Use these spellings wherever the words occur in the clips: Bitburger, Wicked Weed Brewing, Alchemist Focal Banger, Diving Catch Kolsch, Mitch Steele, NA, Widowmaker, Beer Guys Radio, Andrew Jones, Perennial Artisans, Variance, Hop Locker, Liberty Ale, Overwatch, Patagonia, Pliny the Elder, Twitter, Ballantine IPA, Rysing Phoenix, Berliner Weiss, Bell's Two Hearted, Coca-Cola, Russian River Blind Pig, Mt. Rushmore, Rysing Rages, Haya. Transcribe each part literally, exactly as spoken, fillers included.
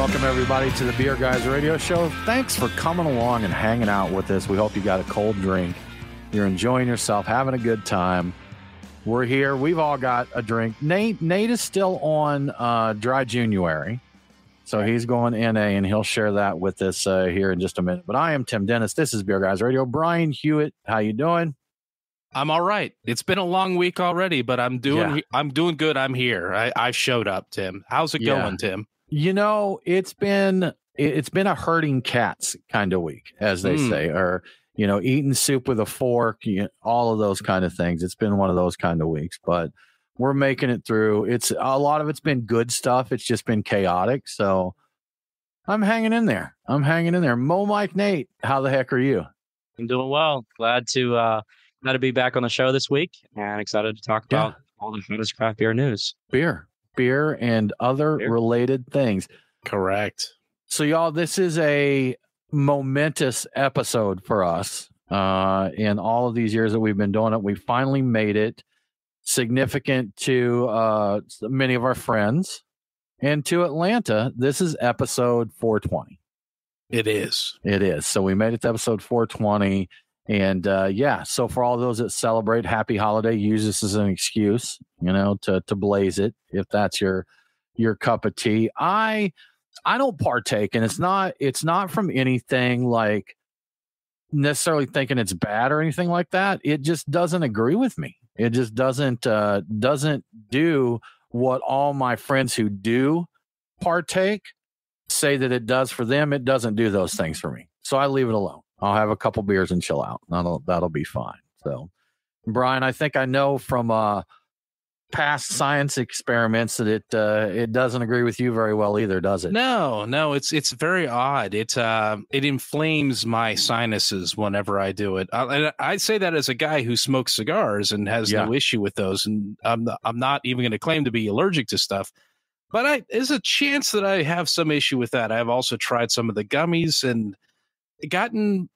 welcome everybody to the Beer Guys Radio Show. Thanks for coming along and hanging out with us. We hope you got a cold drink, you're enjoying yourself, having a good time. We're here. We've all got a drink. Nate Nate is still on uh, dry January, so he's going N A, and he'll share that with us uh, here in just a minute. But I am Tim Dennis. This is Beer Guys Radio. Brian Hewitt, how you doing? I'm all right. It's been a long week already, but I'm doing yeah. I'm doing good. I'm here. I, I showed up, Tim. How's it yeah. going, Tim? You know, it's been it's been a herding cats kind of week, as they mm. say, or you know, eating soup with a fork, you know, all of those kind of things. It's been one of those kind of weeks, but we're making it through. It's a lot of it's been good stuff. It's just been chaotic. So I'm hanging in there. I'm hanging in there. Mo, Mike, Nate, how the heck are you? I'm doing well. Glad to uh, glad to be back on the show this week, and excited to talk about yeah. all the hottest craft beer news. Beer, beer, and other beer. related things. Correct. So, y'all, this is a momentous episode for us. Uh, in all of these years that we've been doing it, we finally made it significant to uh, many of our friends and to Atlanta. This is episode four twenty. It is. It is. So we made it to episode four twenty. And uh, yeah, so for all those that celebrate, happy holiday. Use this as an excuse, you know, to to blaze it if that's your your cup of tea. I I don't partake, and it's not it's not from anything like necessarily thinking it's bad or anything like that. It just doesn't agree with me. It just doesn't uh, doesn't do what all my friends who do partake say that it does for them. It doesn't do those things for me. So I leave it alone. I'll have a couple beers and chill out. That'll that'll be fine. So, Brian, I think I know from uh, past science experiments that it uh, it doesn't agree with you very well either, does it? No, no, it's it's very odd. It uh, it inflames my sinuses whenever I do it. I, and I say that as a guy who smokes cigars and has yeah. no issue with those, and I'm not, I'm not even going to claim to be allergic to stuff. But I, there's a chance that I have some issue with that. I've also tried some of the gummies and gotten,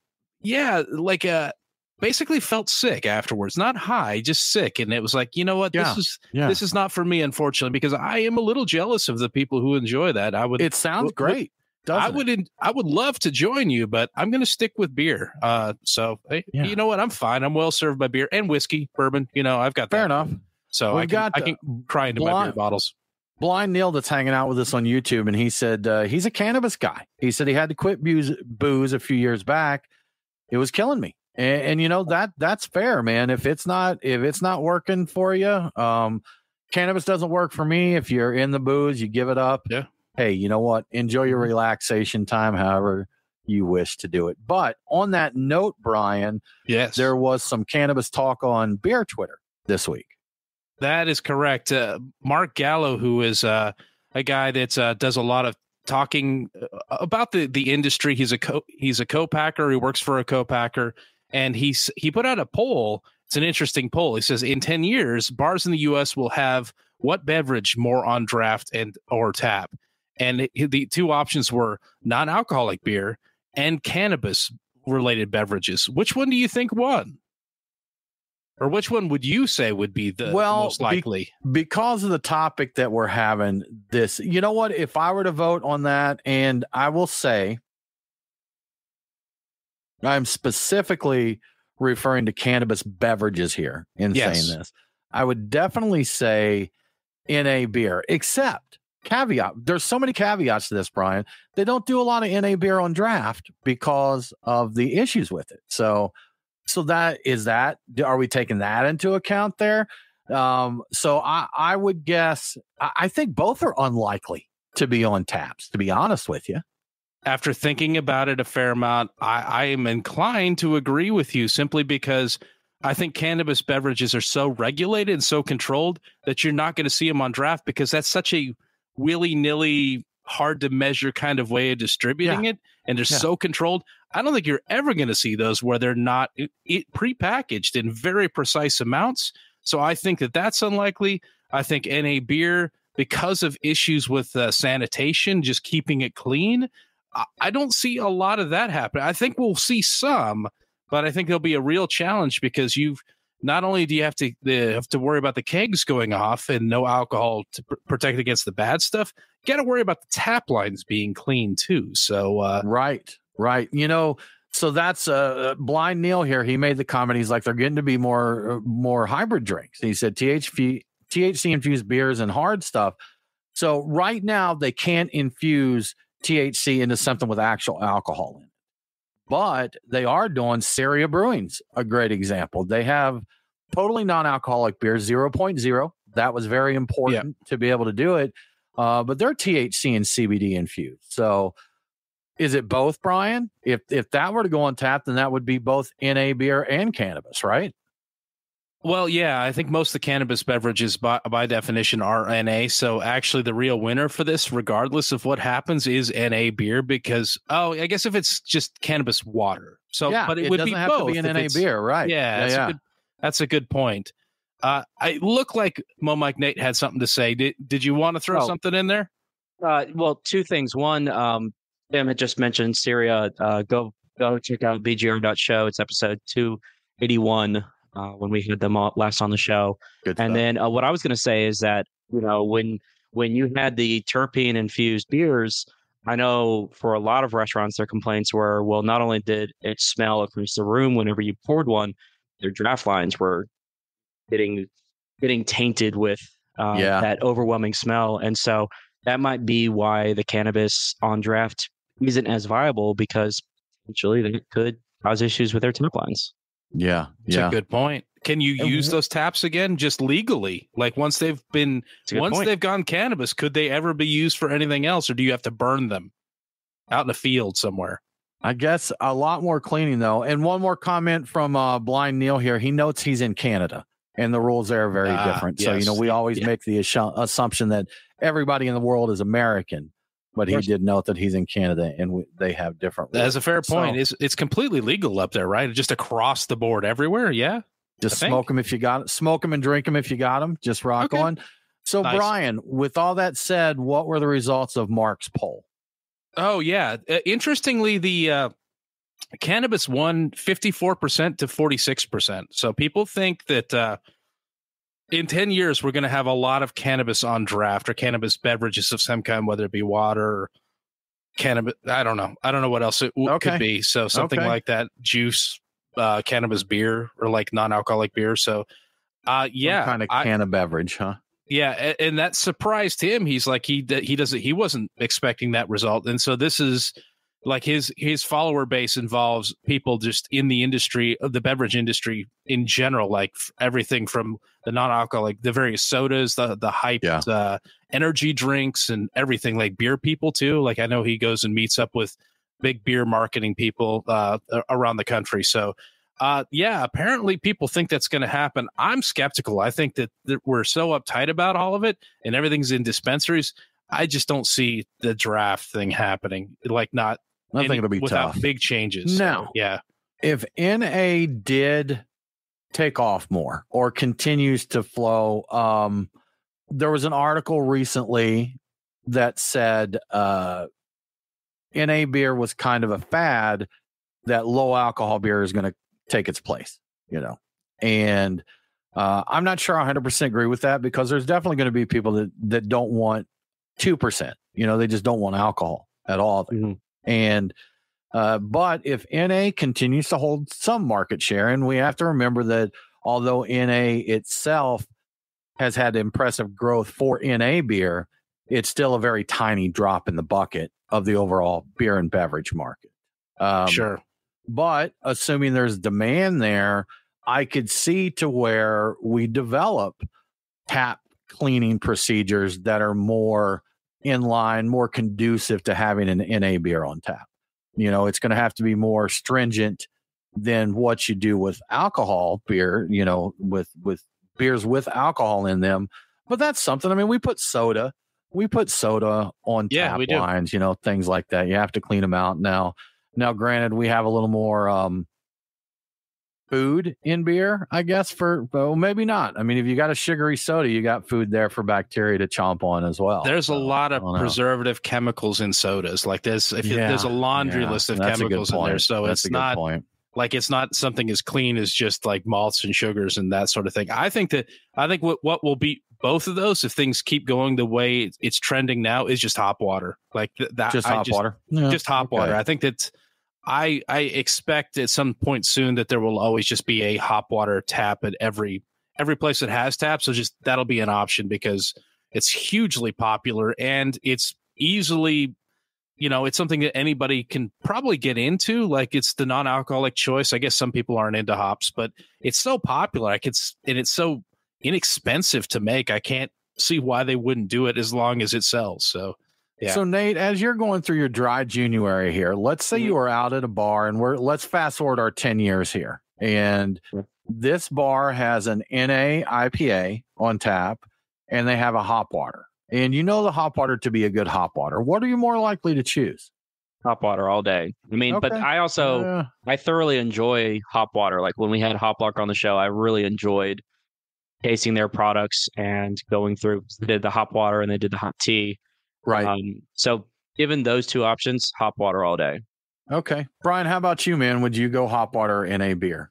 yeah, like uh, basically felt sick afterwards. Not high, just sick. And it was like, you know what, yeah, this is yeah. this is not for me, unfortunately, because I am a little jealous of the people who enjoy that. I would. It sounds w- great. W- I would. It? I would love to join you, but I'm going to stick with beer. Uh, so yeah. you know what, I'm fine. I'm well served by beer and whiskey, bourbon. You know, I've got that. Fair enough. So We've I got. Can, I can cry into blind, my beer bottles. Blind Neil that's hanging out with us on YouTube, and he said uh, he's a cannabis guy. He said he had to quit booze, booze a few years back. It was killing me, and, and you know that that's fair, man. If it's not if it's not working for you, um, cannabis doesn't work for me. If you're in the booze, you give it up. Yeah. Hey, you know what? Enjoy your relaxation time, however you wish to do it. But on that note, Brian, yes, there was some cannabis talk on Beer Twitter this week. That is correct. Uh, Mark Gallo, who is uh, a guy that uh, does a lot of talking about the, the industry. He's a co- he's a co-packer. He works for a co-packer, and he's he put out a poll. It's an interesting poll. He says in ten years, bars in the U S will have what beverage more on draft and or tap? And it, the two options were non-alcoholic beer and cannabis-related beverages. Which one do you think won? Or which one would you say would be the well, most likely? Be- because of the topic that we're having this, you know what? If I were to vote on that, and I will say I'm specifically referring to cannabis beverages here in yes. saying this, I would definitely say N A beer, except caveat. There's so many caveats to this, Brian. They don't do a lot of N A beer on draft because of the issues with it. So So that is that. Are we taking that into account there? Um, so I, I would guess, I, I think both are unlikely to be on taps, to be honest with you. After thinking about it a fair amount, I, I am inclined to agree with you simply because I think cannabis beverages are so regulated and so controlled that you're not going to see them on draft because that's such a willy-nilly, hard to measure kind of way of distributing yeah. it. And they're yeah. so controlled. I don't think you're ever going to see those where they're not it, it prepackaged in very precise amounts. So I think that that's unlikely. I think N A beer, because of issues with uh, sanitation, just keeping it clean, I, I don't see a lot of that happen. I think we'll see some, but I think there'll be a real challenge because you've not only do you have to uh, have to worry about the kegs going off and no alcohol to pr protect against the bad stuff, you got to worry about the tap lines being clean too. So uh, right, right. You know, so that's uh, Blind Neil here. He made the comment. He's like, they're getting to be more more hybrid drinks. He said T H C infused beers and hard stuff. So right now they can't infuse T H C into something with actual alcohol in it. But they are doing Ceria Brewing's a great example. They have totally non-alcoholic beers, zero point zero. That was very important yeah. to be able to do it. Uh, but they're T H C and C B D infused. So is it both, Brian? If if that were to go on tap, then that would be both N A beer and cannabis, right? Well, yeah, I think most of the cannabis beverages by, by definition are N A. So actually the real winner for this, regardless of what happens, is N A beer because, oh, I guess if it's just cannabis water. So, yeah, but it, it would be have both. To be an N A beer, right? Yeah, yeah, that's, yeah. A good, that's a good point. Uh, I look like Mo Mike Nate had something to say. Did, did you want to throw oh. something in there? Uh, well, two things. One, um, Tim had just mentioned Syria. Uh, go, go check out B G R dot show. It's episode two eighty-one. Uh, when we had them all last on the show. Good and stuff. Then uh, what I was going to say is that, you know, when when you had the terpene infused beers, I know for a lot of restaurants, their complaints were, well, not only did it smell across the room whenever you poured one, their draft lines were getting getting tainted with um, yeah. that overwhelming smell. And so that might be why the cannabis on draft isn't as viable, because potentially they could cause issues with their tap lines. Yeah, that's yeah. a good point. Can you use those taps again, just legally? Like once they've been, once point. they've gone cannabis, could they ever be used for anything else, or do you have to burn them out in the field somewhere? I guess a lot more cleaning though. And one more comment from uh, Blind Neil here. He notes he's in Canada, and the rules there are very ah, different. Yes. So you know we always yeah. make the assumption that everybody in the world is American. But he did note that he's in Canada and we, they have different rules. That's a fair point. So, it's, it's completely legal up there, right? Just across the board everywhere, yeah? Just smoke them if you got it. Smoke them and drink them if you got them. Just rock okay. on. So, nice. Brian, with all that said, what were the results of Mark's poll? Oh, yeah. Uh, interestingly, the uh, cannabis won fifty-four percent to forty-six percent. So people think that... Uh, in ten years, we're going to have a lot of cannabis on draft or cannabis beverages of some kind, whether it be water or cannabis. I don't know. I don't know what else it okay. could be. So something okay. like that, juice, uh, cannabis beer, or like non-alcoholic beer. So, uh, yeah. Some kind of I, can of beverage, huh? Yeah. And, and that surprised him. He's like, he, he doesn't, he wasn't expecting that result. And so this is like his, his follower base involves people just in the industry, the beverage industry in general, like everything from the non-alcoholic, the various sodas, the the hyped yeah. uh, energy drinks, and everything, like beer people too. Like I know he goes and meets up with big beer marketing people uh, around the country. So uh, yeah, apparently people think that's going to happen. I'm skeptical. I think that, that we're so uptight about all of it and everything's in dispensaries. I just don't see the draft thing happening. Like not I think any, it'll be without tough. Big changes. No. So, yeah. If N A did take off more or continues to flow, um, there was an article recently that said uh, N A beer was kind of a fad, that low alcohol beer is going to take its place, you know. And uh, I'm not sure I one hundred percent agree with that, because there's definitely going to be people that, that don't want two percent. You know, they just don't want alcohol at all. Mm-hmm. And uh, but if N A continues to hold some market share, and we have to remember that although N A itself has had impressive growth for N A beer, it's still a very tiny drop in the bucket of the overall beer and beverage market. Um, sure. But assuming there's demand there, I could see to where we develop tap cleaning procedures that are more in line, more conducive to having an N A beer on tap. You know, it's going to have to be more stringent than what you do with alcohol beer, you know, with, with beers with alcohol in them. But that's something. I mean, we put soda, we put soda on yeah, tap we do. lines, you know, things like that. You have to clean them out now. Now, granted, we have a little more um, food in beer, I guess, for, well, maybe not. I mean, if you got a sugary soda, you got food there for bacteria to chomp on as well. There's so, a lot of preservative know. chemicals in sodas. Like there's, if yeah, it, there's a laundry yeah, list of chemicals in there. So that's it's not, point. Like, it's not something as clean as just like malts and sugars and that sort of thing. I think that I think what, what will beat both of those, if things keep going the way it's trending now, is just hop water. Like th- that, just I hop just, water, yeah. just hop okay. water. I think that I I expect at some point soon that there will always just be a hop water tap at every every place that has taps. So just that'll be an option because it's hugely popular and it's easily. You know, it's something that anybody can probably get into. Like, it's the non-alcoholic choice. I guess some people aren't into hops, but it's so popular. Like, it's and it's so inexpensive to make. I can't see why they wouldn't do it as long as it sells. So, yeah. So, Nate, as you're going through your dry January here, let's say you are out at a bar, and we're let's fast forward our ten years here, and this bar has an N A I P A on tap, and they have a hop water. And you know the hop water to be a good hop water. What are you more likely to choose? Hop water all day. I mean, okay. but I also, uh, I thoroughly enjoy hop water. Like when we had Hop Locker on the show, I really enjoyed tasting their products and going through. They did the hop water and they did the hot tea. Right. Um, so given those two options, hop water all day. Okay. Brian, how about you, man? Would you go hop water in a beer?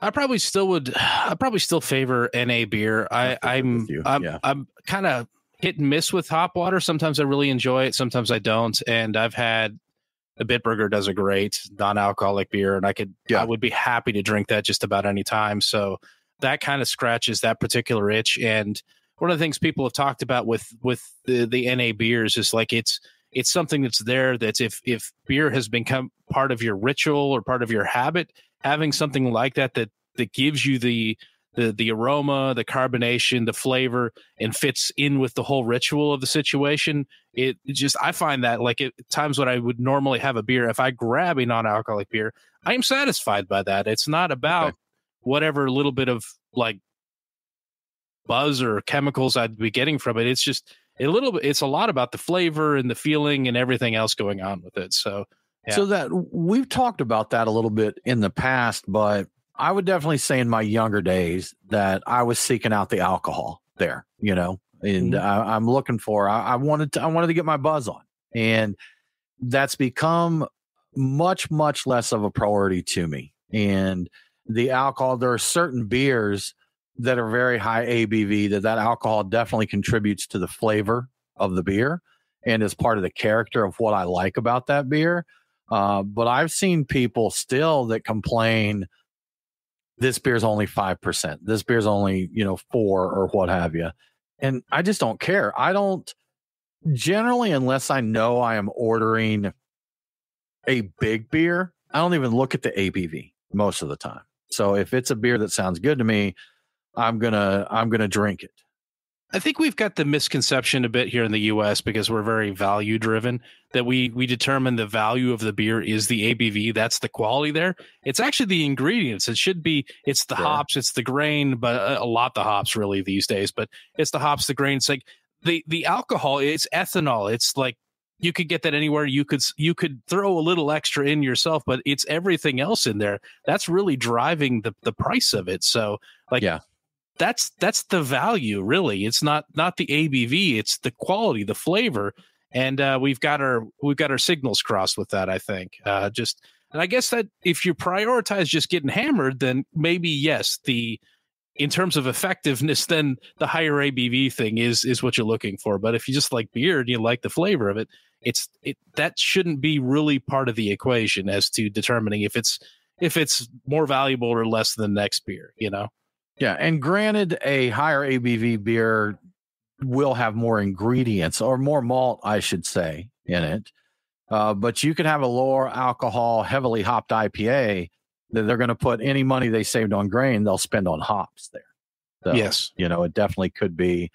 I probably still would. I probably still favor N A beer. I, I'm, I'm, yeah. I'm kind of hit and miss with hop water. Sometimes I really enjoy it. Sometimes I don't. And I've had a Bitburger does a great non-alcoholic beer, and I could, yeah. I would be happy to drink that just about any time. So that kind of scratches that particular itch. And one of the things people have talked about with, with the, the N A beers is like, it's, it's something that's there. That's if, if beer has become part of your ritual or part of your habit, having something like that, that, that gives you the, the the aroma, the carbonation, the flavor, and fits in with the whole ritual of the situation. It just, I find that like at times when I would normally have a beer, if I grab a non-alcoholic beer, I am satisfied by that. It's not about okay. whatever little bit of like buzz or chemicals I'd be getting from it. It's just a little bit, it's a lot about the flavor and the feeling and everything else going on with it. So, yeah. So that we've talked about that a little bit in the past, but I would definitely say in my younger days that I was seeking out the alcohol there, you know, and mm-hmm. I, I'm looking for, I, I wanted to, I wanted to get my buzz on, and that's become much, much less of a priority to me. And the alcohol, there are certain beers that are very high A B V that that alcohol definitely contributes to the flavor of the beer and is part of the character of what I like about that beer. Uh, but I've seen people still that complain, this beer's only five percent. This beer's only, you know, four or what have you. And I just don't care. I don't generally, unless I know I am ordering a big beer, I don't even look at the A B V most of the time. So if it's a beer that sounds good to me, I'm going to, I'm going to drink it. I think we've got the misconception a bit here in the U S because we're very value driven that we we determine the value of the beer is the A B V. That's the quality there. It's actually the ingredients. It should be it's the sure. hops, it's the grain, but a lot the hops really these days. But it's the hops, the grain. It's like the the alcohol. It's ethanol. It's like you could get that anywhere. You could you could throw a little extra in yourself, but it's everything else in there that's really driving the the price of it. So like yeah. That's that's the value, really. It's not not the A B V. It's the quality, the flavor, and uh, we've got our we've got our signals crossed with that. I think uh, just and I guess that if you prioritize just getting hammered, then maybe yes, the in terms of effectiveness, then the higher A B V thing is is what you're looking for. But if you just like beer and you like the flavor of it, it's it that shouldn't be really part of the equation as to determining if it's if it's more valuable or less than the next beer, you know. Yeah, and granted, a higher A B V beer will have more ingredients or more malt, I should say, in it. Uh, but you can have a lower alcohol, heavily hopped I P A that they're going to put any money they saved on grain, they'll spend on hops there. So, yes, you know, it definitely could be.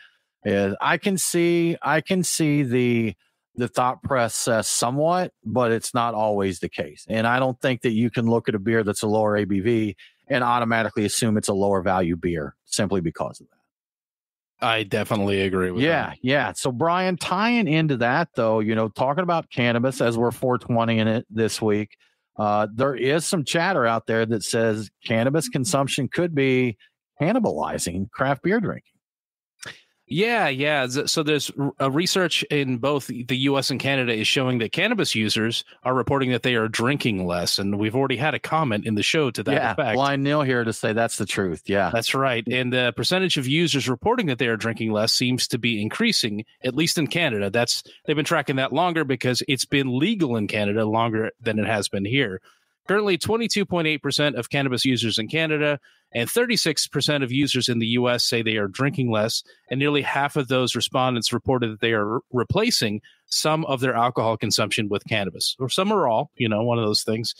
Uh, I can see, I can see the the thought process somewhat, but it's not always the case. And I don't think that you can look at a beer that's a lower A B V and automatically assume it's a lower value beer simply because of that. I definitely agree with yeah, that. Yeah, yeah. So, Brian, tying into that, though, you know, talking about cannabis as we're four twenty in it this week, uh, there is some chatter out there that says cannabis consumption could be cannibalizing craft beer drinking. Yeah, yeah. So there's a research in both the U S and Canada is showing that cannabis users are reporting that they are drinking less. And we've already had a comment in the show to that yeah, effect. Blind Neil here to say that's the truth. Yeah, that's right. And the percentage of users reporting that they are drinking less seems to be increasing, at least in Canada. That's they've been tracking that longer because it's been legal in Canada longer than it has been here. Currently, twenty-two point eight percent of cannabis users in Canada and thirty-six percent of users in the U S say they are drinking less, and nearly half of those respondents reported that they are replacing some of their alcohol consumption with cannabis, or some or all, you know, one of those things.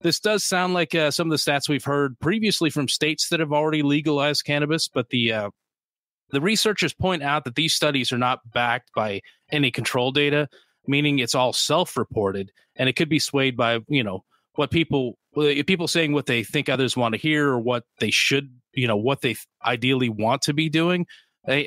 This does sound like uh, some of the stats we've heard previously from states that have already legalized cannabis, but the uh, the researchers point out that these studies are not backed by any control data, meaning it's all self-reported, and it could be swayed by, you know, what people people saying what they think others want to hear or what they should, you know, what they ideally want to be doing.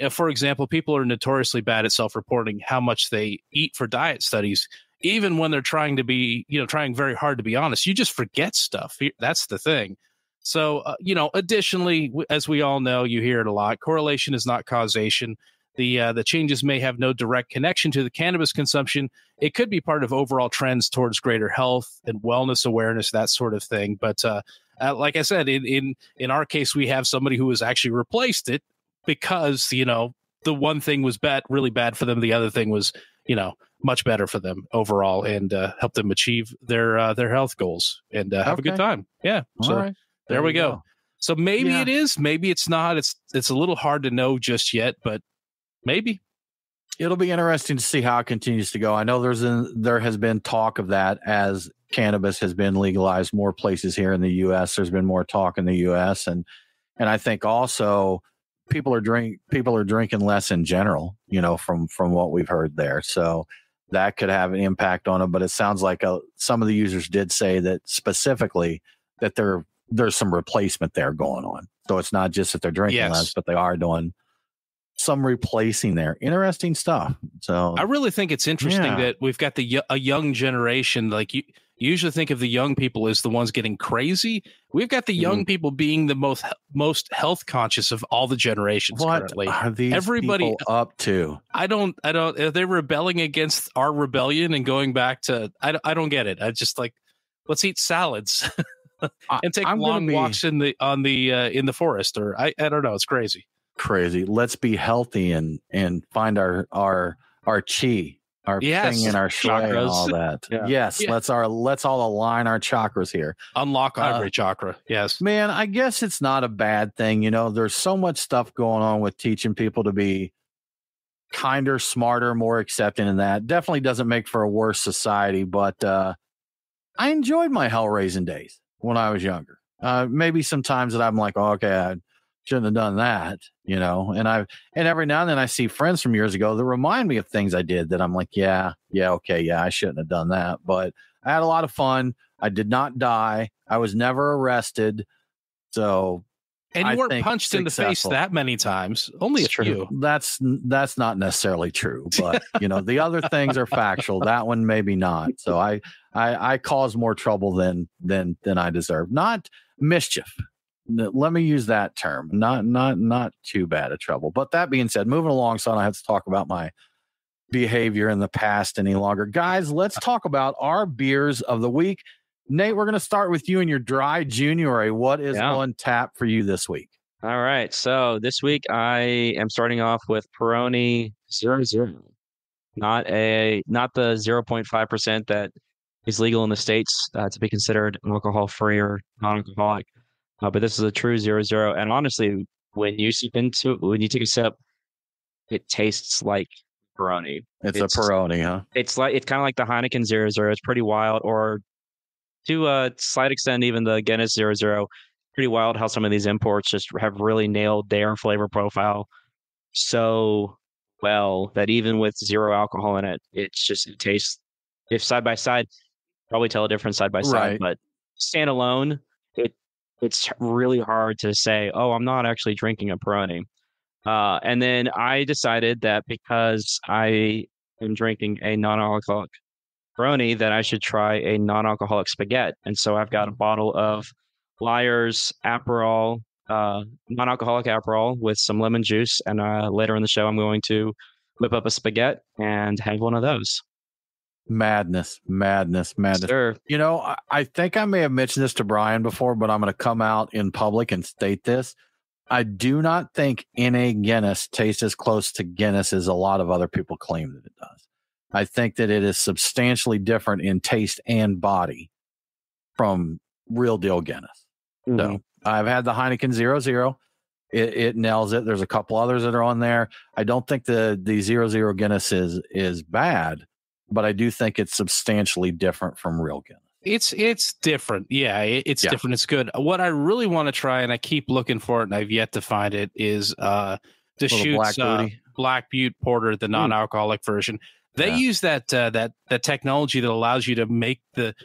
For example, people are notoriously bad at self-reporting how much they eat for diet studies, even when they're trying to be, you know, trying very hard to be honest. You just forget stuff. That's the thing. So, uh, you know, additionally, as we all know, you hear it a lot. Correlation is not causation. The uh, the changes may have no direct connection to the cannabis consumption. It could be part of overall trends towards greater health and wellness awareness, that sort of thing. But uh, uh, like I said, in, in in our case, we have somebody who has actually replaced it because, you know, the one thing was bad, really bad for them. The other thing was, you know, much better for them overall and uh, helped them achieve their uh, their health goals and uh, have okay. a good time. Yeah. All so right. there, there we go. go. So maybe yeah. it is. Maybe it's not. It's it's a little hard to know just yet, but. Maybe it'll be interesting to see how it continues to go. I know there's a, there has been talk of that as cannabis has been legalized more places here in the U S. There's been more talk in the U S and and I think also people are drink people are drinking less in general. You know, from from what we've heard there, so that could have an impact on them. But it sounds like a, some of the users did say that specifically that there there's some replacement there going on. So it's not just that they're drinking yes. less, but they are doing. Some replacing there. Interesting stuff. So I really think it's interesting yeah. that we've got the a young generation. Like you, you usually think of the young people as the ones getting crazy. We've got the young mm. people being the most most health conscious of all the generations. What currently are these everybody people up to? I don't. I don't. Are they rebelling against our rebellion and going back to? I I don't get it. I just like let's eat salads and take I'm long be... walks in the on the uh, in the forest. Or I I don't know. It's crazy. Crazy. Let's be healthy and and find our our our chi, our yes. thing in our chakras and all that. Yeah. Yes, yeah. let's our let's all align our chakras here. Unlock every uh, chakra. Yes, man. I guess it's not a bad thing. You know, there's so much stuff going on with teaching people to be kinder, smarter, more accepting, and that definitely doesn't make for a worse society. But uh, I enjoyed my hell raising days when I was younger. Uh, maybe sometimes that I'm like, oh, okay. I, shouldn't have done that, you know, and I've, and every now and then I see friends from years ago that remind me of things I did that I'm like, yeah, yeah, okay, yeah, I shouldn't have done that, but I had a lot of fun. I did not die. I was never arrested. So, and you I weren't punched successful. in the face that many times, only it's a few. True. That's, that's not necessarily true, but you know, the other things are factual. That one, maybe not. So I, I, I caused more trouble than, than, than I deserve. Not mischief. Let me use that term. Not, not, not too bad of trouble. But that being said, moving along, so I don't have to talk about my behavior in the past any longer. Guys, let's talk about our beers of the week. Nate, we're going to start with you and your dry January. What is yeah. on tap for you this week? All right. So this week I am starting off with Peroni Zero Zero. Not a, not the zero point five percent that is legal in the States uh, to be considered alcohol-free or non-alcoholic. Uh, but this is a true zero zero, and honestly, when you sip into it, when you take a sip, it tastes like Peroni. It's, it's a Peroni, huh? It's like it's kind of like the Heineken Zero Zero. It's pretty wild, or to a slight extent, even the Guinness Zero Zero. Pretty wild how some of these imports just have really nailed their flavor profile so well that even with zero alcohol in it, it's just it tastes. If side by side, probably tell a difference side by side, right. but standalone, it. It's really hard to say, oh, I'm not actually drinking a Peroni. Uh, and then I decided that because I am drinking a non-alcoholic Peroni, that I should try a non-alcoholic spaghetti. And so I've got a bottle of Lyre's Aperol uh, non-alcoholic Aperol with some lemon juice. And uh, later in the show, I'm going to whip up a spaghetti and have one of those. Madness, madness, madness. Sure. You know, I, I think I may have mentioned this to Brian before, but I'm going to come out in public and state this. I do not think N A Guinness tastes as close to Guinness as a lot of other people claim that it does. I think that it is substantially different in taste and body from real deal Guinness. Mm-hmm. So I've had the Heineken Zero Zero. It, it nails it. There's a couple others that are on there. I don't think the the Zero Zero Guinness is is bad, but I do think it's substantially different from real Guinness. It's it's different. Yeah, it, it's yeah. different. It's good. What I really want to try, and I keep looking for it, and I've yet to find it, is uh, Deschutes Black, uh, Black Butte Porter, the non-alcoholic mm. version. They yeah. use that uh, that that technology that allows you to make the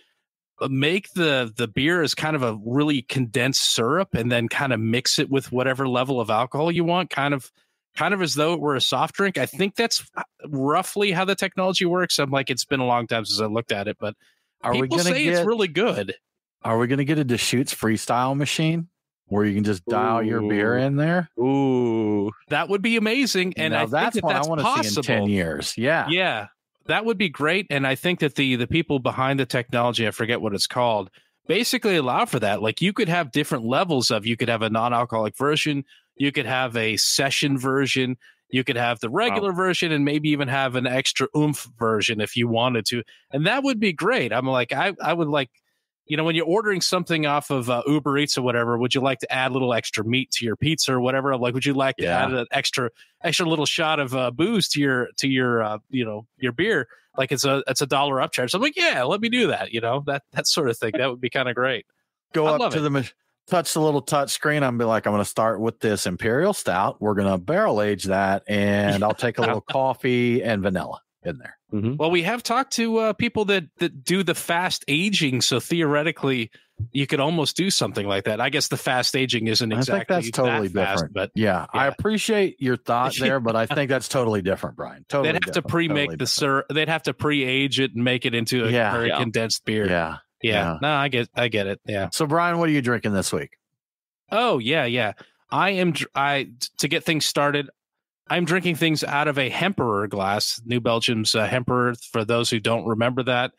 make the the beer as kind of a really condensed syrup, and then kind of mix it with whatever level of alcohol you want, kind of. Kind of as though it were a soft drink. I think that's roughly how the technology works. I'm like, it's been a long time since I looked at it, but are people we gonna say get, it's really good. Are we going to get a Deschutes freestyle machine where you can just dial Ooh. your beer in there? Ooh, that would be amazing. And now I that's think that what that's I want to see in ten years. Yeah, yeah, that would be great. And I think that the the people behind the technology, I forget what it's called, basically allow for that. Like you could have different levels of. You could have a non-alcoholic version. You could have a session version. You could have the regular wow. version, and maybe even have an extra oomph version if you wanted to. And that would be great. I'm like, I, I would like, you know, when you're ordering something off of uh, Uber Eats or whatever, would you like to add a little extra meat to your pizza or whatever? I'm like, would you like yeah. to add an extra, extra little shot of uh, booze to your, to your, uh, you know, your beer? Like it's a, it's a dollar upcharge. So I'm like, yeah, let me do that. You know, that, that sort of thing. That would be kind of great. Go I'd up to it. the machine. Touch the little touch screen. I'm be like, I'm going to start with this Imperial Stout. We're going to barrel age that, and I'll take a little coffee and vanilla in there. Mm-hmm. Well, we have talked to uh, people that that do the fast aging, so theoretically, you could almost do something like that. I guess the fast aging isn't exactly. I think that's totally that fast, different. But yeah, yeah, I appreciate your thought there, but I think that's totally different, Brian. Totally. They'd have different. to pre-make totally the syrup. They'd have to pre-age it and make it into a yeah, very yeah. condensed beer. Yeah. Yeah. yeah, no, I get, I get it. Yeah. So, Brian, what are you drinking this week? Oh yeah, yeah. I am. I to get things started. I'm drinking things out of a Hemperor glass, New Belgium's uh, Hemperor. For those who don't remember that,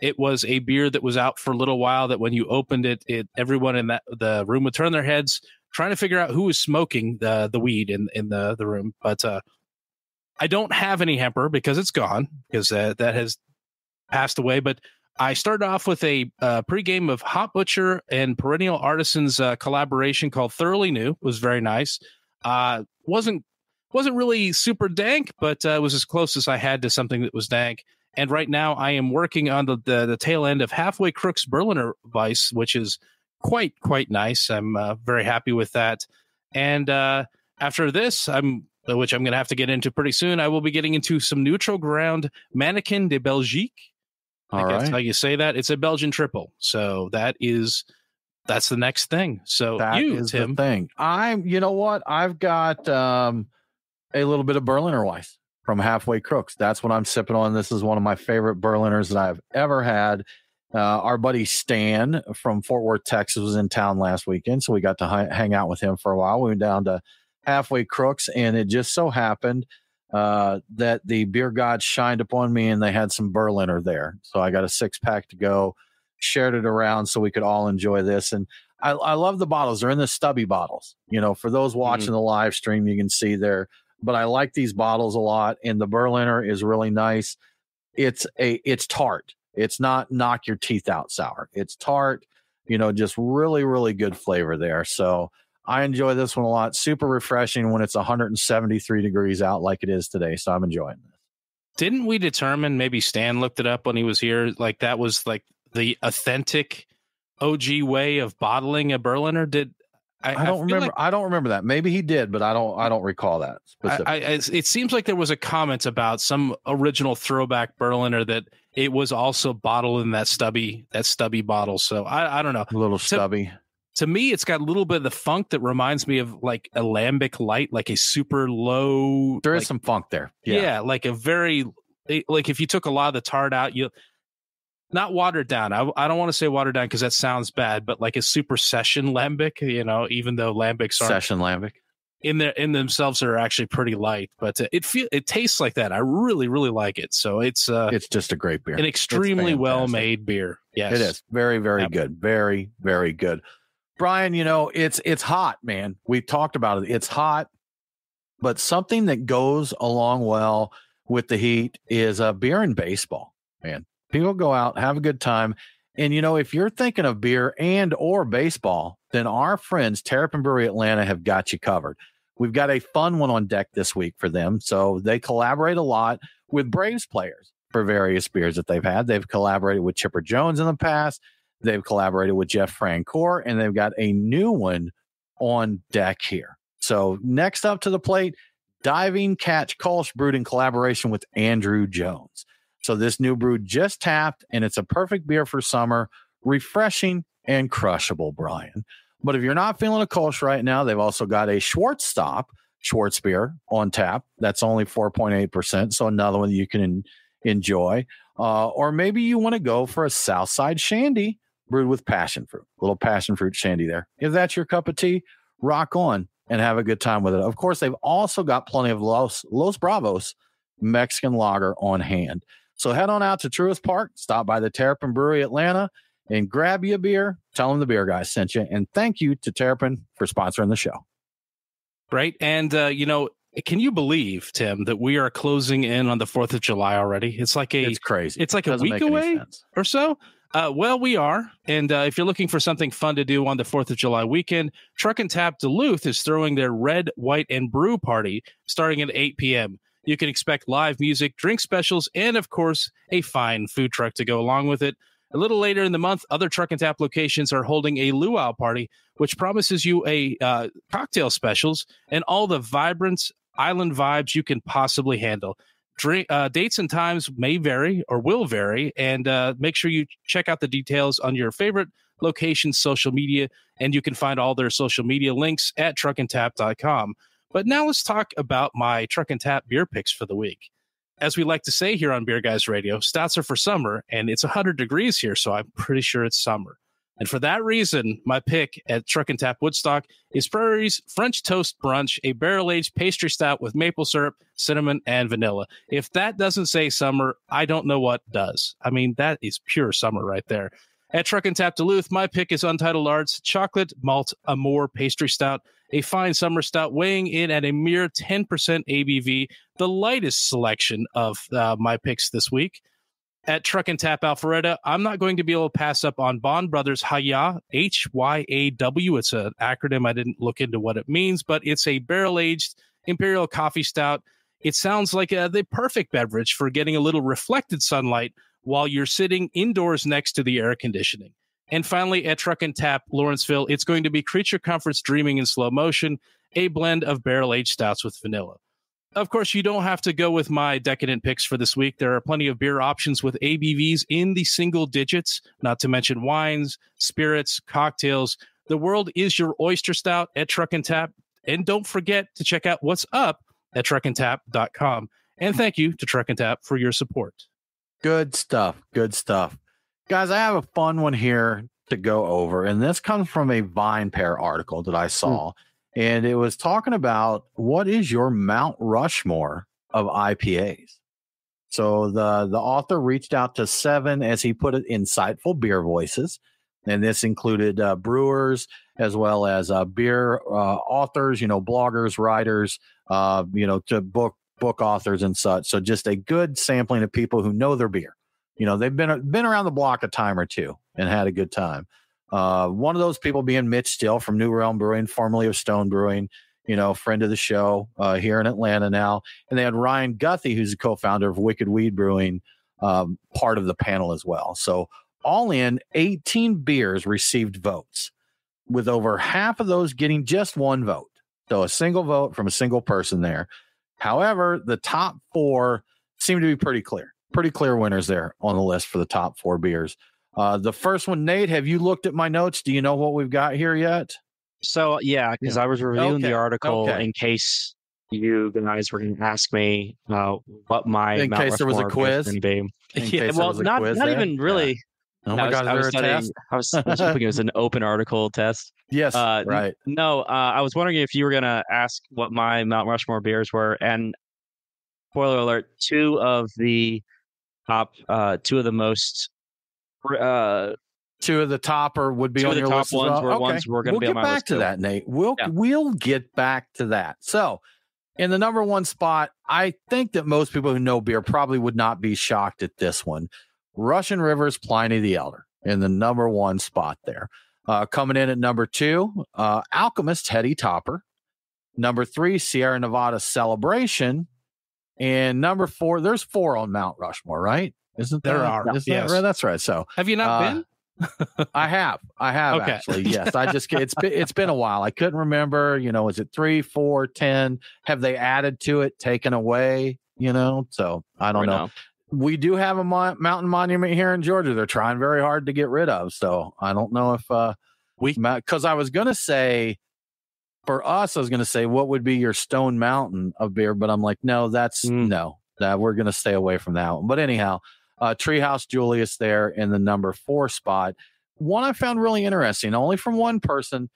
it was a beer that was out for a little while. That when you opened it, it everyone in that the room would turn their heads, trying to figure out who was smoking the the weed in in the the room. But uh, I don't have any Hemperor because it's gone, because uh, that has passed away. But I started off with a uh, pregame of Hot Butcher and Perennial Artisans uh, collaboration called Thoroughly New. It was very nice. Uh, wasn't wasn't really super dank, but uh, it was as close as I had to something that was dank. And right now I am working on the the, the tail end of Halfway Crooks Berliner Weiss, which is quite, quite nice. I'm uh, very happy with that. And uh, after this, I'm which I'm going to have to get into pretty soon, I will be getting into some Neutral Ground Manneken de Belgique. I All guess right. how you say that. It's a Belgian triple. So that is, that's the next thing. So that you, is Tim. The thing. I'm, you know what? I've got um, a little bit of Berliner Weiss from Halfway Crooks. That's what I'm sipping on. This is one of my favorite Berliners that I've ever had. Uh, our buddy Stan from Fort Worth, Texas was in town last weekend. So we got to hi- hang out with him for a while. We went down to Halfway Crooks, and it just so happened Uh, that the beer gods shined upon me, and they had some Berliner there. So I got a six pack to go, shared it around so we could all enjoy this. And I, I love the bottles. They're in the stubby bottles. You know, for those watching mm-hmm. the live stream, you can see there, but I like these bottles a lot. And the Berliner is really nice. It's a, it's tart. It's not knock your teeth out sour. It's tart, you know, just really, really good flavor there. So I enjoy this one a lot. Super refreshing when it's one hundred seventy-three degrees out like it is today. So I'm enjoying this. Didn't we determine, maybe Stan looked it up when he was here, like that was like the authentic O G way of bottling a Berliner? Did I, I don't I remember. Like, I don't remember that. Maybe he did, but I don't I don't recall that specifically. I, I, it seems like there was a comment about some original throwback Berliner that it was also bottled in that stubby, that stubby bottle. So I, I don't know. A little stubby. To, To me, it's got a little bit of the funk that reminds me of like Alambic Light, like a super low. There like, is some funk there. Yeah. yeah, like a very like if you took a lot of the tart out, you not watered down. I, I don't want to say watered down because that sounds bad, but like a super session lambic, you know, even though lambics aren't session lambic in their in themselves are actually pretty light, but it feel it tastes like that. I really, really like it. So it's uh, it's just a great beer, an extremely well made beer. Yes, it is very, very yep. good, very, very good. Brian, you know, it's it's hot, man. We've talked about it. It's hot, but something that goes along well with the heat is a uh, beer and baseball, man. People go out, have a good time. And, you know, if you're thinking of beer and or baseball, then our friends, Terrapin Brewery Atlanta, have got you covered. We've got a fun one on deck this week for them. So they collaborate a lot with Braves players for various beers that they've had. They've collaborated with Chipper Jones in the past. They've collaborated with Jeff Francoeur, and they've got a new one on deck here. So next up to the plate, Diving Catch Kolsch, brewed in collaboration with Andrew Jones. So this new brew just tapped, and it's a perfect beer for summer, refreshing and crushable, Brian. But if you're not feeling a Kolsch right now, they've also got a Schwartz Stop, Schwartz beer on tap. That's only four point eight percent, so another one you can en- enjoy. Uh, or maybe you want to go for a Southside Shandy, brewed with passion fruit, a little passion fruit shandy there. If that's your cup of tea, rock on and have a good time with it. Of course, they've also got plenty of Los, Los Bravos Mexican lager on hand. So head on out to Truist Park, stop by the Terrapin Brewery Atlanta, and grab you a beer. Tell them the beer guy sent you. And thank you to Terrapin for sponsoring the show. Right. And, uh, you know, can you believe, Tim, that we are closing in on the fourth of July already? It's like a, it's crazy. It's like a week away or so. Uh, well, we are. And uh, if you're looking for something fun to do on the fourth of July weekend, Truck and Tap Duluth is throwing their Red, White, and Brew Party starting at eight p.m. You can expect live music, drink specials, and, of course, a fine food truck to go along with it. A little later in the month, other Truck and Tap locations are holding a luau party, which promises you a uh, cocktail specials and all the vibrant island vibes you can possibly handle. Drink, uh, dates and times may vary or will vary, and uh, make sure you check out the details on your favorite location's social media, and you can find all their social media links at truck and tap dot com. But now let's talk about my Truck and Tap beer picks for the week. As we like to say here on Beer Guys Radio, stats are for summer, and it's one hundred degrees here, so I'm pretty sure it's summer. And for that reason, my pick at Truck and Tap Woodstock is Prairie's French Toast Brunch, a barrel-aged pastry stout with maple syrup, cinnamon, and vanilla. If that doesn't say summer, I don't know what does. I mean, that is pure summer right there. At Truck and Tap Duluth, my pick is Untitled Art's Chocolate Malt Amour Pastry Stout, a fine summer stout weighing in at a mere ten percent A B V, the lightest selection of uh, my picks this week. At Truck and Tap Alpharetta, I'm not going to be able to pass up on Bond Brothers Haya, H Y A W. It's an acronym. I didn't look into what it means, but it's a barrel-aged imperial coffee stout. It sounds like a, the perfect beverage for getting a little reflected sunlight while you're sitting indoors next to the air conditioning. And finally, at Truck and Tap Lawrenceville, it's going to be Creature Comforts Dreaming in Slow Motion, a blend of barrel-aged stouts with vanilla. Of course, you don't have to go with my decadent picks for this week. There are plenty of beer options with A B Vs in the single digits, not to mention wines, spirits, cocktails. The world is your oyster stout at Truck and Tap. And don't forget to check out what's up at truck and tap dot com. And thank you to Truck and Tap for your support. Good stuff. Good stuff. Guys, I have a fun one here to go over, and this comes from a VinePair article that I saw, mm. and it was talking about what is your Mount Rushmore of I P As. So the, the author reached out to seven, as he put it, insightful beer voices, and this included uh, brewers as well as uh, beer uh, authors, you know, bloggers, writers, uh, you know, to book book authors and such. So just a good sampling of people who know their beer. You know, they've been been around the block a time or two and had a good time. Uh, one of those people being Mitch Steele from New Realm Brewing, formerly of Stone Brewing, you know, friend of the show uh, here in Atlanta now. And they had Ryan Guthrie, who's a co-founder of Wicked Weed Brewing, um, part of the panel as well. So all in, eighteen beers received votes, with over half of those getting just one vote. So a single vote from a single person there. However, the top four seem to be pretty clear. Pretty clear winners there on the list for the top four beers. Uh, the first one, Nate, have you looked at my notes? Do you know what we've got here yet? So, yeah, because yeah. I was reviewing okay. the article okay. in case you guys were going to ask me uh, what my in Mount case Rushmore there was a quiz. Was be. Yeah, well, not quiz not there. Even really. Yeah. Oh my I was, God! I was, studying, test? I was hoping it was an open article test. Yes, uh, right. N- no, uh, I was wondering if you were going to ask what my Mount Rushmore beers were, and spoiler alert: two of the top, uh, two of the most, uh, two of the topper would be two on of the your top list ones. Well. Were okay. Ones we're going to we'll be on my list. We'll get back to too. That, Nate. We'll yeah. we'll get back to that. So, in the number one spot, I think that most people who know beer probably would not be shocked at this one. Russian River's Pliny the Elder in the number one spot there. Uh, coming in at number two, uh, Alchemist Heady Topper. Number three, Sierra Nevada Celebration. And number four, there's four on Mount Rushmore, right? Isn't there? There are. Isn't yes. that right? That's right. So, have you not uh, been? I have. I have okay. actually. Yes. I just, it's been, it's been a while. I couldn't remember, you know, is it three, four, ten? Have they added to it, taken away, you know? So I don't right know. Now. We do have a mo- mountain monument here in Georgia. They're trying very hard to get rid of. So I don't know if uh, we, because I was going to say for us, I was going to say, what would be your Stone Mountain of beer? But I'm like, no, that's mm. no, that we're going to stay away from that one. But anyhow, uh, Treehouse Julius there in the number four spot. One I found really interesting, only from one person.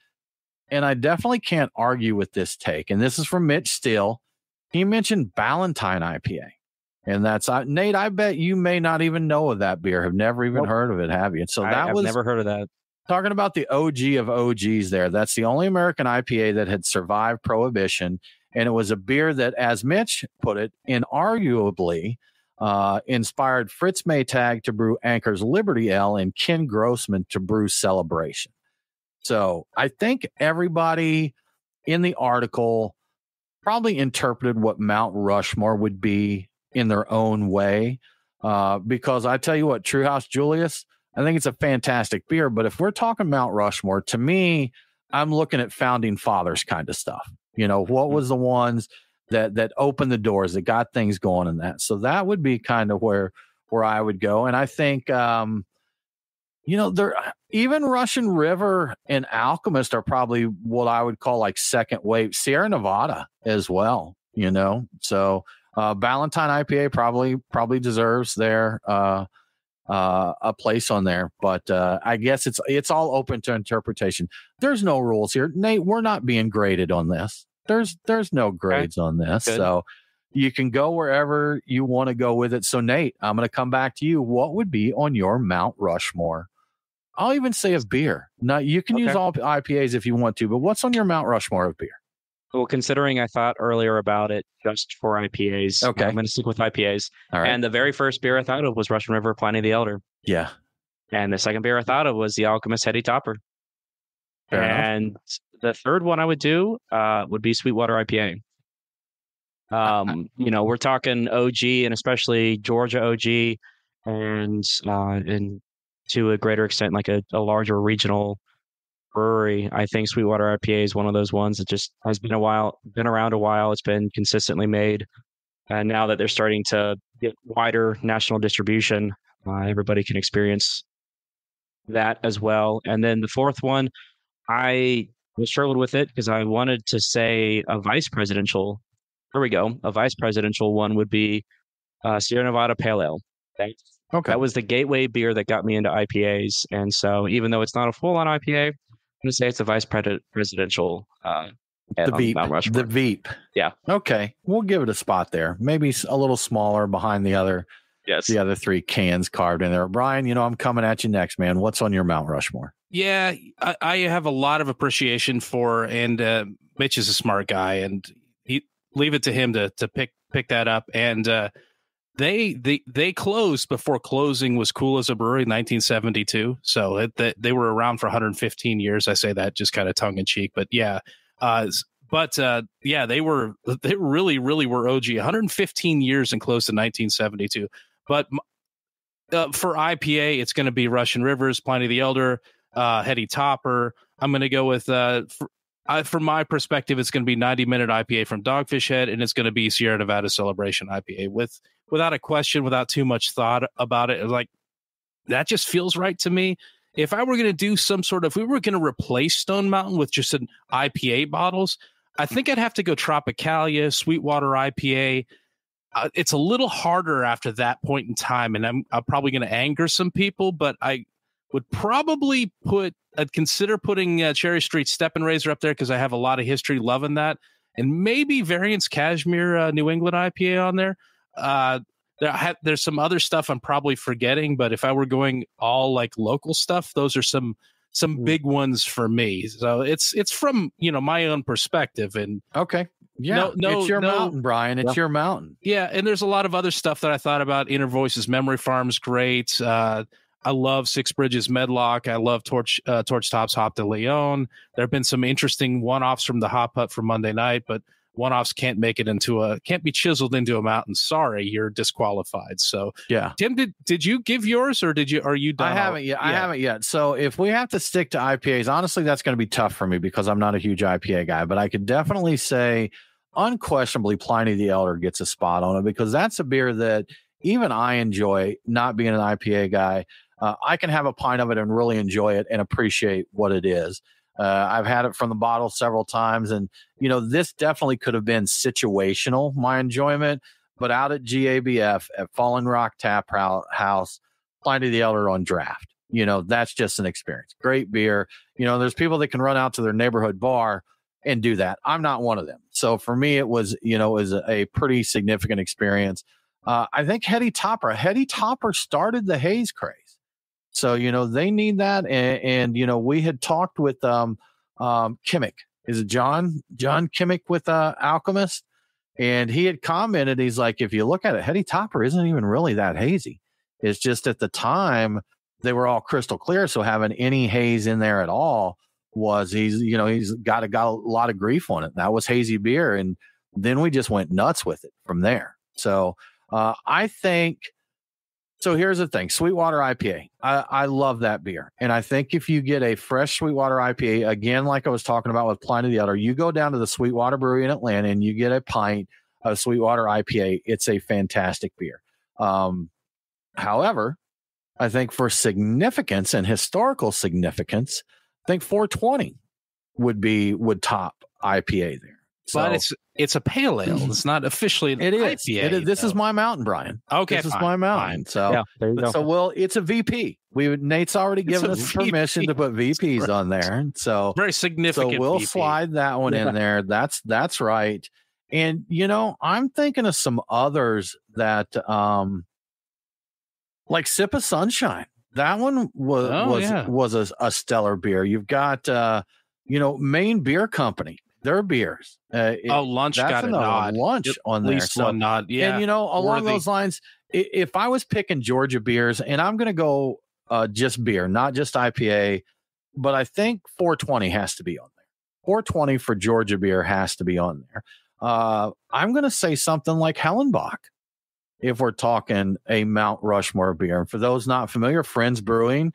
And I definitely can't argue with this take. And this is from Mitch Steele. He mentioned Ballantine I P A. And that's uh, Nate. I bet you may not even know of that beer. Have never even nope. heard of it, have you? So that I, I've was never heard of that. Talking about the O G of O Gs, there. That's the only American I P A that had survived Prohibition, and it was a beer that, as Mitch put it, inarguably uh, inspired Fritz Maytag to brew Anchor's Liberty Ale and Ken Grossman to brew Celebration. So I think everybody in the article probably interpreted what Mount Rushmore would be in their own way, uh, because I tell you what, Truehouse Julius, I think it's a fantastic beer. But if we're talking Mount Rushmore, to me, I'm looking at founding fathers kind of stuff. You know, what was the ones that that opened the doors, that got things going in that? So that would be kind of where where I would go. And I think, um, you know, there even Russian River and Alchemist are probably what I would call like second wave. Sierra Nevada as well. You know, so. Uh, Ballantine I P A probably probably deserves their uh, uh, a place on there, but uh, I guess it's it's all open to interpretation. There's no rules here, Nate. We're not being graded on this. There's there's no grades okay. on this, Good. So you can go wherever you want to go with it. So Nate, I'm going to come back to you. What would be on your Mount Rushmore? I'll even say of beer. Now you can okay. use all I P As if you want to, but what's on your Mount Rushmore of beer? Well, considering I thought earlier about it just for I P As, okay. I'm going to stick with I P As. All right. And the very first beer I thought of was Russian River Pliny the Elder. Yeah. And the second beer I thought of was the Alchemist Heady Topper. Fair and enough. The third one I would do uh, would be Sweetwater I P A. Um, you know, we're talking O G and especially Georgia O G and uh, and to a greater extent, like a, a larger regional brewery. I think Sweetwater I P A is one of those ones that just has been a while, been around a while. It's been consistently made. And now that they're starting to get wider national distribution, uh, everybody can experience that as well. And then the fourth one, I was struggled with it because I wanted to say a vice presidential. Here we go. A vice presidential one would be uh, Sierra Nevada Pale Ale. Thanks. Okay. That was the gateway beer that got me into I P As. And so even though it's not a full-on I P A, I'm going to say it's a vice presidential. Uh, the Veep. The Veep. Yeah. Okay. We'll give it a spot there. Maybe a little smaller behind the other yes. the other three cans carved in there. Brian, you know, I'm coming at you next, man. What's on your Mount Rushmore? Yeah. I, I have a lot of appreciation for, and uh, Mitch is a smart guy, and he, leave it to him to to pick pick that up. And uh, they, they they closed before closing was cool as a brewery in nineteen seventy-two. So it, they, they were around for one hundred fifteen years. I say that just kind of tongue in cheek, but yeah. Uh, but uh, yeah, they were, they really, really were O G. one hundred fifteen years and closed in nineteen seventy-two. But uh, for I P A, it's going to be Russian Rivers, Pliny the Elder, uh, Heady Topper. I'm going to go with, uh, for, I, from my perspective, it's going to be ninety minute I P A from Dogfish Head, and it's going to be Sierra Nevada Celebration I P A with, without a question, without too much thought about it. Like, that just feels right to me. If I were going to do some sort of, if we were going to replace Stone Mountain with just an I P A bottles, I think I'd have to go Tropicália, Sweetwater I P A. Uh, it's a little harder after that point in time, and I'm, I'm probably going to anger some people, but I would probably put, I'd consider putting uh, Cherry Street Steppenraiser up there because I have a lot of history loving that, and maybe Variance Cashmere uh, New England I P A on there. Uh, there ha- there's some other stuff I'm probably forgetting, but if I were going all like local stuff, those are some some big ones for me. So it's it's from, you know, my own perspective. And okay. Yeah, no, no, it's your no, mountain, Brian. It's yeah. your mountain. Yeah, and there's a lot of other stuff that I thought about. Inner Voices Memory Farm's great. Uh, I love Six Bridges Medlock. I love Torch uh, Torch Top's Hop de Leon. There have been some interesting one-offs from the Hop Hut for Monday night, but one-offs can't make it into a can't be chiseled into a mountain. Sorry, you're disqualified. So yeah, Tim, did did you give yours or did you are you done? I haven't yet. Yeah. I haven't yet. So if we have to stick to I P As, honestly, that's going to be tough for me because I'm not a huge I P A guy. But I could definitely say, unquestionably, Pliny the Elder gets a spot on it because that's a beer that even I enjoy, not being an I P A guy. Uh, I can have a pint of it and really enjoy it and appreciate what it is. Uh, I've had it from the bottle several times, and, you know, this definitely could have been situational, my enjoyment. But out at G A B F, at Fallen Rock Tap House, Pliny the Elder on draft. You know, that's just an experience. Great beer. You know, there's people that can run out to their neighborhood bar and do that. I'm not one of them. So for me, it was, you know, it was a pretty significant experience. Uh, I think Heady Topper, Heady Topper started the haze craze. So, you know, they need that. And, and you know, we had talked with um, um, Kimmick. Is it John? John Kimmick with uh, Alchemist. And he had commented, he's like, if you look at it, Heady Topper isn't even really that hazy. It's just at the time they were all crystal clear. So having any haze in there at all was he's you know he's got a got a lot of grief on it. That was hazy beer, and then we just went nuts with it from there. So uh I think so here's the thing. Sweetwater I P A, I, I love that beer, and I think if you get a fresh Sweetwater I P A, again, like I was talking about with Pliny the Elder, you go down to the Sweetwater Brewery in Atlanta and you get a pint of Sweetwater I P A. It's a fantastic beer. Um however, I think for significance and historical significance, I think four twenty would be would top I P A there. So, but it's it's a pale ale. It's not officially an it is. I P A. It is. This so. is my mountain, Brian. Okay, this fine, is my mountain. Fine. So yeah, there you go. So well, it's a V P. We Nate's already given us V P. Permission to put V Ps right. on there. So very significant. So we'll V P. slide that one yeah. in there. That's that's right. And you know, I'm thinking of some others that um, like Sip of Sunshine. That one was oh, was yeah. was a, a stellar beer. You've got, uh, you know, Maine Beer Company, their beers. Uh, it, oh, Lunch got a nod. Lunch it, on at there. Least so, one nod. Yeah. And, you know, along Worthy. Those lines, if I was picking Georgia beers, and I'm going to go uh, just beer, not just I P A, but I think four twenty has to be on there. four twenty for Georgia beer has to be on there. Uh, I'm going to say something like Hellenbach, if we're talking a Mount Rushmore beer. And for those not familiar, Friends Brewing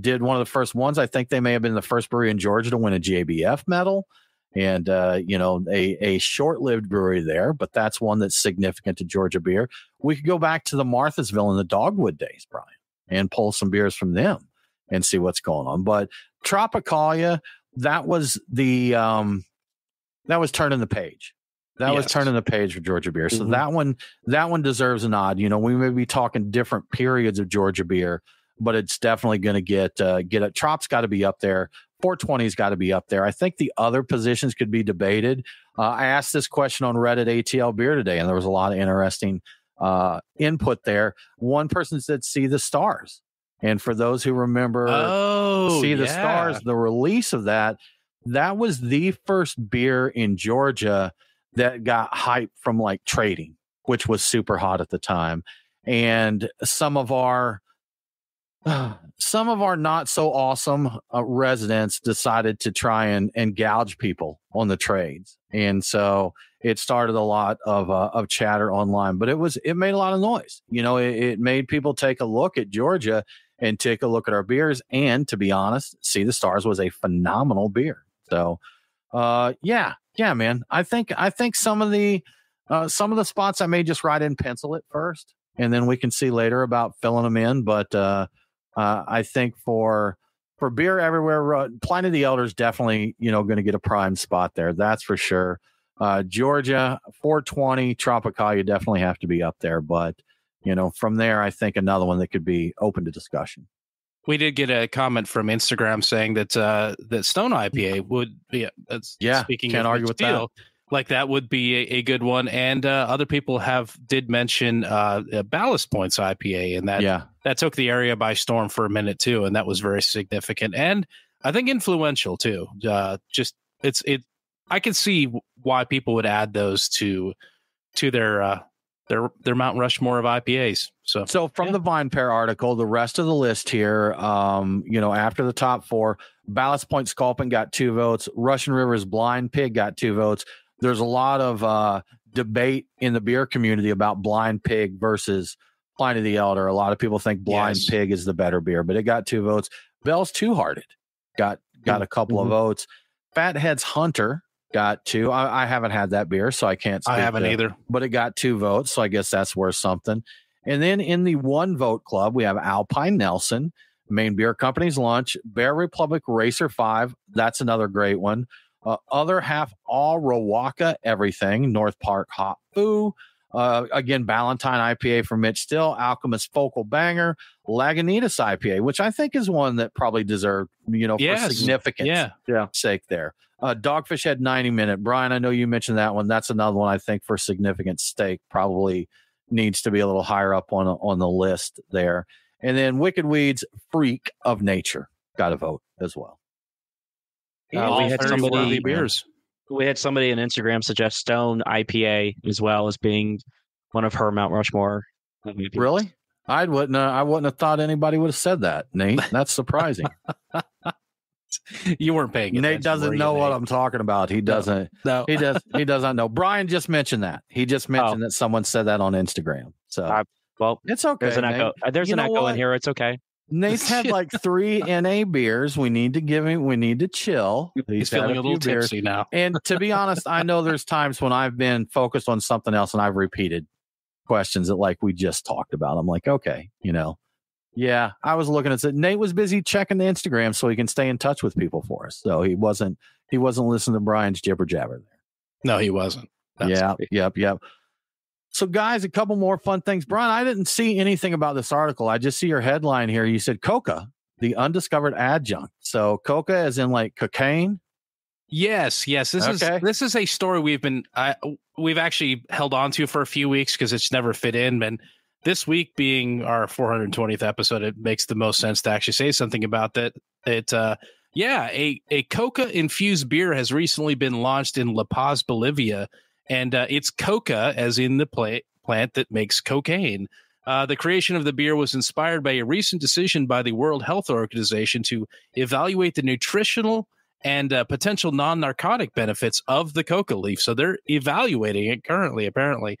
did one of the first ones. I think they may have been the first brewery in Georgia to win a G A B F medal. And, uh, you know, a, a short-lived brewery there, but that's one that's significant to Georgia beer. We could go back to the Marthasville and the Dogwood days, Brian, and pull some beers from them and see what's going on. But Tropicália, that was the um, that was turning the page. That yes. was turning the page for Georgia beer. So mm-hmm. that one, that one deserves a nod. You know, we may be talking different periods of Georgia beer, but it's definitely going to get uh, get it. Trop's got to be up there. four twenty's got to be up there. I think the other positions could be debated. Uh, I asked this question on Reddit A T L Beer today, and there was a lot of interesting uh, input there. One person said, "See the Stars," and for those who remember, oh, "See yeah. the Stars," the release of that, that was the first beer in Georgia that got hype from like trading, which was super hot at the time. And some of our, some of our not so awesome uh, residents decided to try and, and gouge people on the trades. And so it started a lot of, uh, of chatter online, but it was, it made a lot of noise. You know, it, it made people take a look at Georgia and take a look at our beers. And to be honest, See the Stars was a phenomenal beer. So uh, yeah. Yeah, man. I think I think some of the uh, some of the spots I may just write in pencil at first, and then we can see later about filling them in. But uh, uh, I think for for beer everywhere, Pliny the Elder is definitely, you know, going to get a prime spot there. That's for sure. Uh, Georgia, four twenty, Tropicália, you definitely have to be up there. But, you know, from there, I think another one that could be open to discussion. We did get a comment from Instagram saying that uh, that Stone I P A would be, uh, yeah, speaking can't of argue with deal, that. Like that would be a, a good one. And uh, other people have did mention uh, Ballast Points I P A, and that yeah. that took the area by storm for a minute too, and that was very significant and I think influential too. Uh, just it's it, I can see why people would add those to to their uh, their their Mount Rushmore of I P As. So, so from yeah. the Vine Pair article, the rest of the list here, um, you know, after the top four, Ballast Point Sculpin got two votes, Russian River's Blind Pig got two votes. There's a lot of uh, debate in the beer community about Blind Pig versus Pliny the Elder. A lot of people think Blind yes. Pig is the better beer, but it got two votes. Bell's Two Hearted got got a couple mm-hmm. of votes. Fathead's Hunter got two. I, I haven't had that beer, so I can't speak I haven't to, either. But it got two votes, so I guess that's worth something. And then in the one vote club, we have Alpine Nelson, Maine Beer Company's Lunch, Bear Republic Racer five. That's another great one. Uh, other half, all Rawaka, everything, North Park Hop Foo. Uh, again, Ballantine I P A for Mitch Steele, Alchemist Focal Banger, Lagunitas I P A, which I think is one that probably deserved, you know, yes. for significance yeah. Yeah. sake there. Uh, Dogfish Head ninety Minute. Brian, I know you mentioned that one. That's another one I think for significant stake probably needs to be a little higher up on, on the list there. And then Wicked Weed's Freak of Nature got a vote as well. Yeah, uh, we had somebody beers. We had somebody on Instagram suggest Stone I P A as well as being one of her Mount Rushmore. I P As. Really? I wouldn't. Uh, I wouldn't have thought anybody would have said that, Nate. That's surprising. You weren't paying attention. Nate doesn't know what I'm talking about. He doesn't. No, no. he does. He does not know. Brian just mentioned that. He just mentioned oh. that someone said that on Instagram. So uh, well, it's okay. There's an echo. There's you an echo in here. It's okay. Nate's had like three N A beers. We need to give him, we need to chill. He's, He's feeling a, a little tipsy beers. now. And to be honest, I know there's times when I've been focused on something else and I've repeated questions that like we just talked about. I'm like, okay, you know, yeah, I was looking at it. Nate was busy checking the Instagram so he can stay in touch with people for us. So he wasn't, he wasn't listening to Brian's jibber jabber there. No, he wasn't. That's yeah. Funny. Yep. Yep. So, guys, a couple more fun things. Brian, I didn't see anything about this article. I just see your headline here. You said coca, the undiscovered adjunct. So coca is in like cocaine. Yes, yes. This okay. is this is a story we've been I, we've actually held on to for a few weeks because it's never fit in. And this week being our four hundred twentieth episode, it makes the most sense to actually say something about that. It, uh, yeah, a, a coca infused beer has recently been launched in La Paz, Bolivia. And uh, it's coca, as in the pla- plant that makes cocaine. Uh, the creation of the beer was inspired by a recent decision by the World Health Organization to evaluate the nutritional and uh, potential non-narcotic benefits of the coca leaf. So they're evaluating it currently, apparently.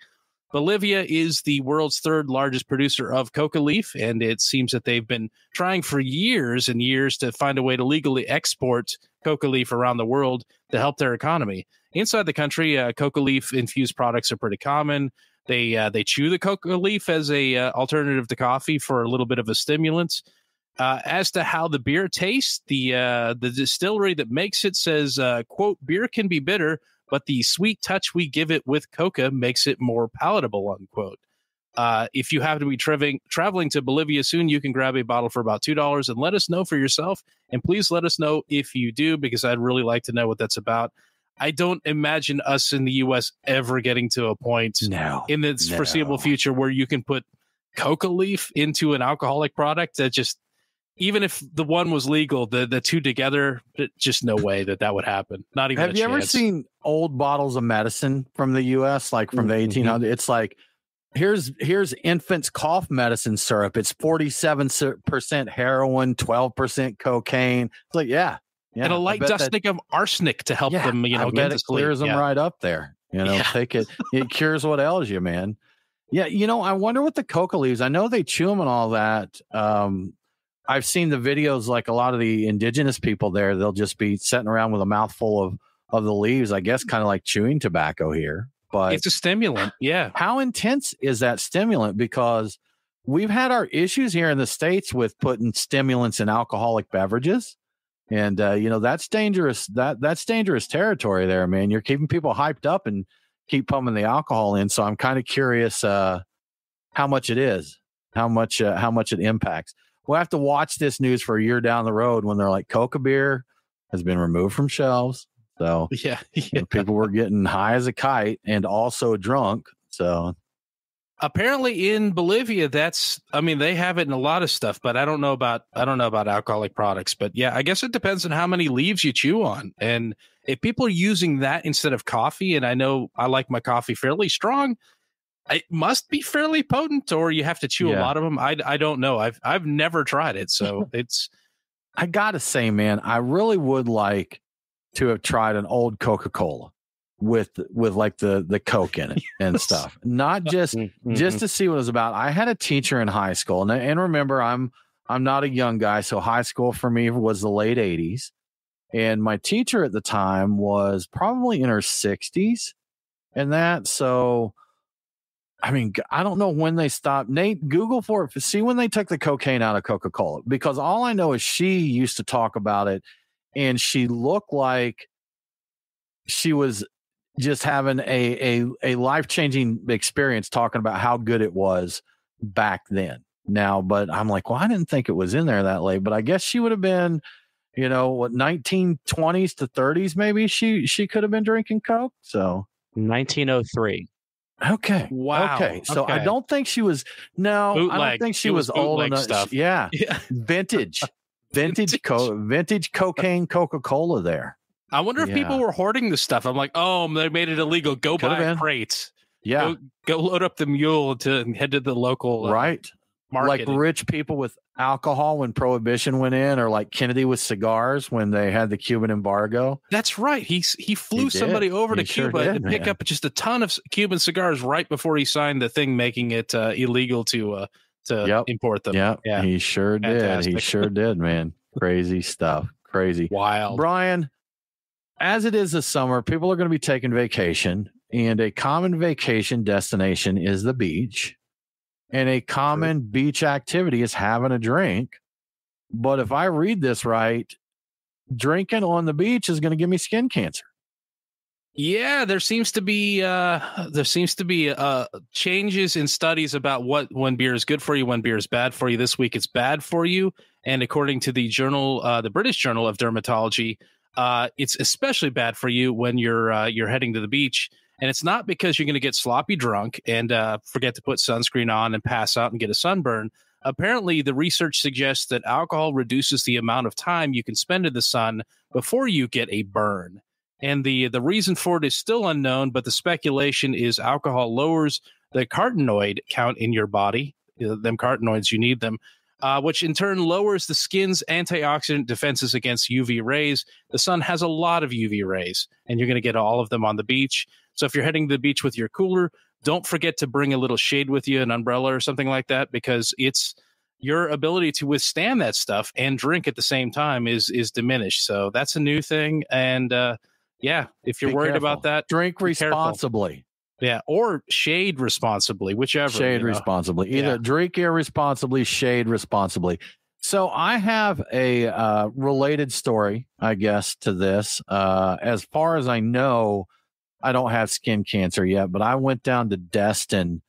Bolivia is the world's third largest producer of coca leaf, and it seems that they've been trying for years and years to find a way to legally export coca leaf around the world to help their economy. Inside the country, uh, coca leaf infused products are pretty common. They uh, they chew the coca leaf as a uh, alternative to coffee for a little bit of a stimulant. Uh, as to how the beer tastes, the uh, the distillery that makes it says, uh, quote, beer can be bitter, but the sweet touch we give it with coca makes it more palatable, unquote. Uh, if you happen to be traveling traveling to Bolivia soon, you can grab a bottle for about two dollars and let us know for yourself. And please let us know if you do, because I'd really like to know what that's about. I don't imagine us in the U S ever getting to a point no, in the no. foreseeable future where you can put coca leaf into an alcoholic product. That just, even if the one was legal, the, the two together, just no way that that would happen. Not even. Have a you chance. Ever seen old bottles of medicine from the U S, like from mm-hmm. the eighteen hundreds? It's like, here's here's infant's cough medicine syrup. It's forty-seven percent heroin, twelve percent cocaine. It's like, yeah. Yeah, and a light dusting that, of arsenic to help yeah, them, you know, I bet get it clears them yeah. right up there. You know, yeah. take it. It cures what ails you, man. Yeah, you know, I wonder what the coca leaves. I know they chew them and all that. Um, I've seen the videos, like a lot of the indigenous people there. They'll just be sitting around with a mouthful of of the leaves. I guess kind of like chewing tobacco here, but it's a stimulant. Yeah. How intense is that stimulant? Because we've had our issues here in the States with putting stimulants in alcoholic beverages. And, uh, you know, that's dangerous. That that's dangerous territory there, man. You're keeping people hyped up and keep pumping the alcohol in. So I'm kind of curious uh, how much it is, how much, uh, how much it impacts. We'll have to watch this news for a year down the road when they're like, Coca beer has been removed from shelves. So yeah, yeah. You know, people were getting high as a kite and also drunk. So apparently in Bolivia, that's, I mean, they have it in a lot of stuff, but I don't know about, I don't know about alcoholic products, but yeah, I guess it depends on how many leaves you chew on. And if people are using that instead of coffee, and I know I like my coffee fairly strong, it must be fairly potent, or you have to chew yeah. a lot of them. I, I don't know. I've, I've never tried it. So it's, I gotta say, man, I really would like to have tried an old Coca-Cola with, with like the, the Coke in it and stuff, not just, mm-hmm. just to see what it was about. I had a teacher in high school, and, and remember I'm, I'm not a young guy. So high school for me was the late eighties. And my teacher at the time was probably in her sixties and that. So, I mean, I don't know when they stopped. Nate, Google for it. See when they took the cocaine out of Coca-Cola, because all I know is she used to talk about it, and she looked like she was just having a a, a life-changing experience talking about how good it was back then. Now, but I'm like, well, I didn't think it was in there that late, but I guess she would have been, you know, what, nineteen twenties to thirties, maybe she she could have been drinking Coke. So nineteen oh three. Okay. Wow. Okay. So okay. I don't think she was. No, bootleg. I don't think she it was, was old enough. Stuff. Yeah. yeah. Vintage, vintage, co- vintage cocaine, Coca-Cola there. I wonder if yeah. people were hoarding this stuff. I'm like, oh, they made it illegal. Go Could buy crates. Yeah. Go, go load up the mule to and head to the local uh, right market. Like rich people with alcohol when Prohibition went in, or like Kennedy with cigars when they had the Cuban embargo. That's right. He he flew he somebody over he to sure Cuba did, to pick man. up just a ton of Cuban cigars right before he signed the thing making it uh, illegal to uh, to yep. import them. Yep. Yeah, he sure Fantastic. did. He sure did, man. Crazy stuff. Crazy. Wild. Brian, as it is this summer, people are going to be taking vacation, and a common vacation destination is the beach. And a common beach activity is having a drink. But if I read this right, drinking on the beach is going to give me skin cancer. Yeah, there seems to be uh, there seems to be uh, changes in studies about what when beer is good for you, when beer is bad for you. This week, it's bad for you. And according to the journal, uh, the British Journal of Dermatology, uh, it's especially bad for you when you're uh, you're heading to the beach. And it's not because you're going to get sloppy drunk and uh, forget to put sunscreen on and pass out and get a sunburn. Apparently, the research suggests that alcohol reduces the amount of time you can spend in the sun before you get a burn. And the, the reason for it is still unknown, but the speculation is alcohol lowers the carotenoid count in your body, them carotenoids, you need them, uh, which in turn lowers the skin's antioxidant defenses against U V rays. The sun has a lot of U V rays, and you're going to get all of them on the beach. So if you're heading to the beach with your cooler, don't forget to bring a little shade with you, an umbrella or something like that, because it's your ability to withstand that stuff and drink at the same time is is diminished. So that's a new thing. And uh, yeah, if you're be worried careful. about that, drink responsibly. Yeah. Or shade responsibly, whichever. Shade you know. responsibly. Either yeah. drink irresponsibly, shade responsibly. So I have a uh, related story, I guess, to this. Uh, as far as I know, I don't have skin cancer yet, but I went down to Destin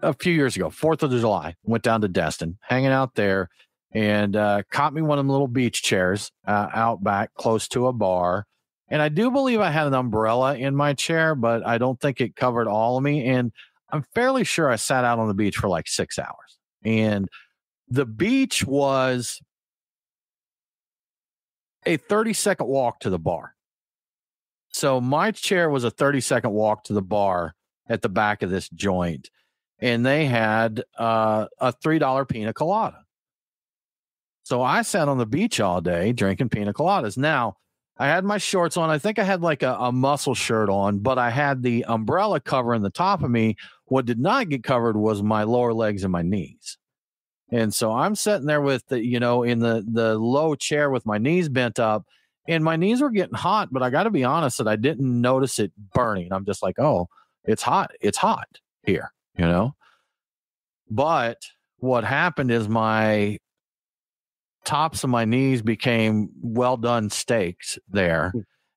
a few years ago, fourth of July, went down to Destin, hanging out there, and uh, caught me one of them little beach chairs uh, out back close to a bar. And I do believe I had an umbrella in my chair, but I don't think it covered all of me. And I'm fairly sure I sat out on the beach for like six hours. And the beach was a thirty-second walk to the bar. So my chair was a thirty-second walk to the bar at the back of this joint, and they had uh, a three dollar pina colada. So I sat on the beach all day drinking pina coladas. Now, I had my shorts on. I think I had like a, a muscle shirt on, but I had the umbrella covering the top of me. What did not get covered was my lower legs and my knees. And so I'm sitting there with the, you know, in the, the low chair with my knees bent up. And my knees were getting hot, but I got to be honest that I didn't notice it burning. I'm just like, oh, it's hot. It's hot here, you know? But what happened is my tops of my knees became well done steaks there.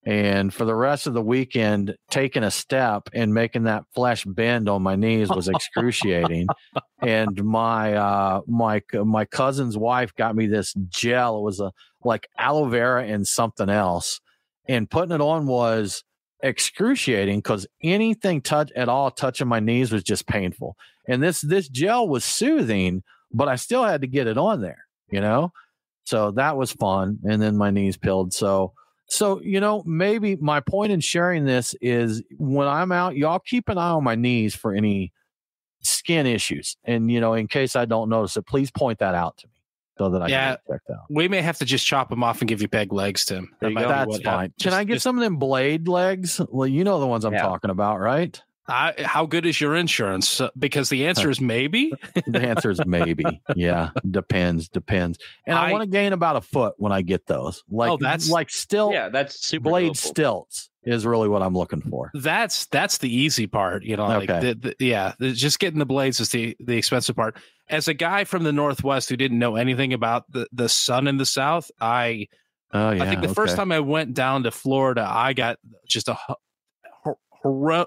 And for the rest of the weekend, taking a step and making that flesh bend on my knees was excruciating. And my uh, my my cousin's wife got me this gel. It was a like aloe vera and something else. And putting it on was excruciating because anything touch at all touching my knees was just painful. And this this gel was soothing, but I still had to get it on there, you know. So that was fun. And then my knees peeled. So. So, you know, maybe my point in sharing this is when I'm out, y'all keep an eye on my knees for any skin issues. And, you know, in case I don't notice it, please point that out to me so that I yeah, can check that out. We may have to just chop them off and give you peg legs, Tim. That That's fine. Just, can I get just, some of them blade legs? Well, you know the ones I'm yeah. talking about, right? I, how good is your insurance? Because the answer is maybe. The answer is maybe. Yeah, depends, depends. And I, I want to gain about a foot when I get those. Like, oh, that's like still. Yeah, that's super blade doable. Stilts is really what I'm looking for. That's that's the easy part, you know. Like okay. the, the, yeah, the, just getting the blades is the the expensive part. As a guy from the Northwest who didn't know anything about the the sun in the South, I. Oh yeah. I think the okay. first time I went down to Florida, I got just a. Her, her,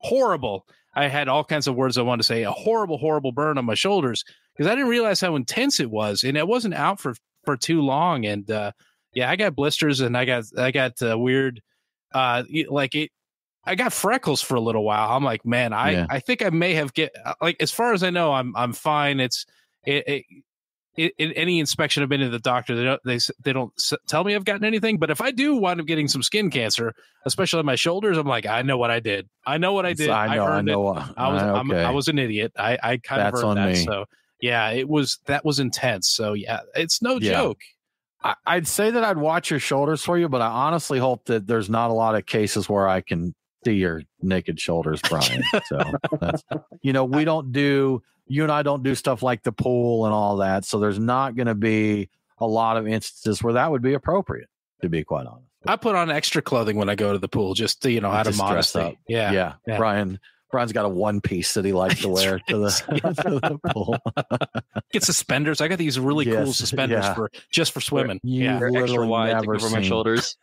horrible. I had all kinds of words I wanted to say. A horrible, horrible burn on my shoulders because I didn't realize how intense it was, and I wasn't out for for too long. And uh, yeah, I got blisters, and I got I got uh, weird, uh, like it. I got freckles for a little while. I'm like, man, I yeah. I think I may have get like as far as I know, I'm I'm fine. It's it. it In any inspection I've been to the doctor, they don't they they don't tell me I've gotten anything. But if I do wind up getting some skin cancer, especially on my shoulders, I'm like, I know what I did. I know what I did. I know. I, I know. It. I was. Okay. I'm, I was an idiot. I, I kind That's of earned on that. Me. So yeah, it was that was intense. So yeah, it's no yeah. joke. I, I'd say that I'd watch your shoulders for you, but I honestly hope that there's not a lot of cases where I can see your naked shoulders, Brian. So that's, you know, we don't do. You and I don't do stuff like the pool and all that. So there's not going to be a lot of instances where that would be appropriate, to be quite honest. I put on extra clothing when I go to the pool, just to, you know, out of modesty. Yeah. yeah. Yeah. Brian, Brian's got a one piece that he likes to wear to the, to the pool. Get suspenders. I got these really yes, cool suspenders yeah. for just for swimming. You yeah. They're extra wide to cover my shoulders.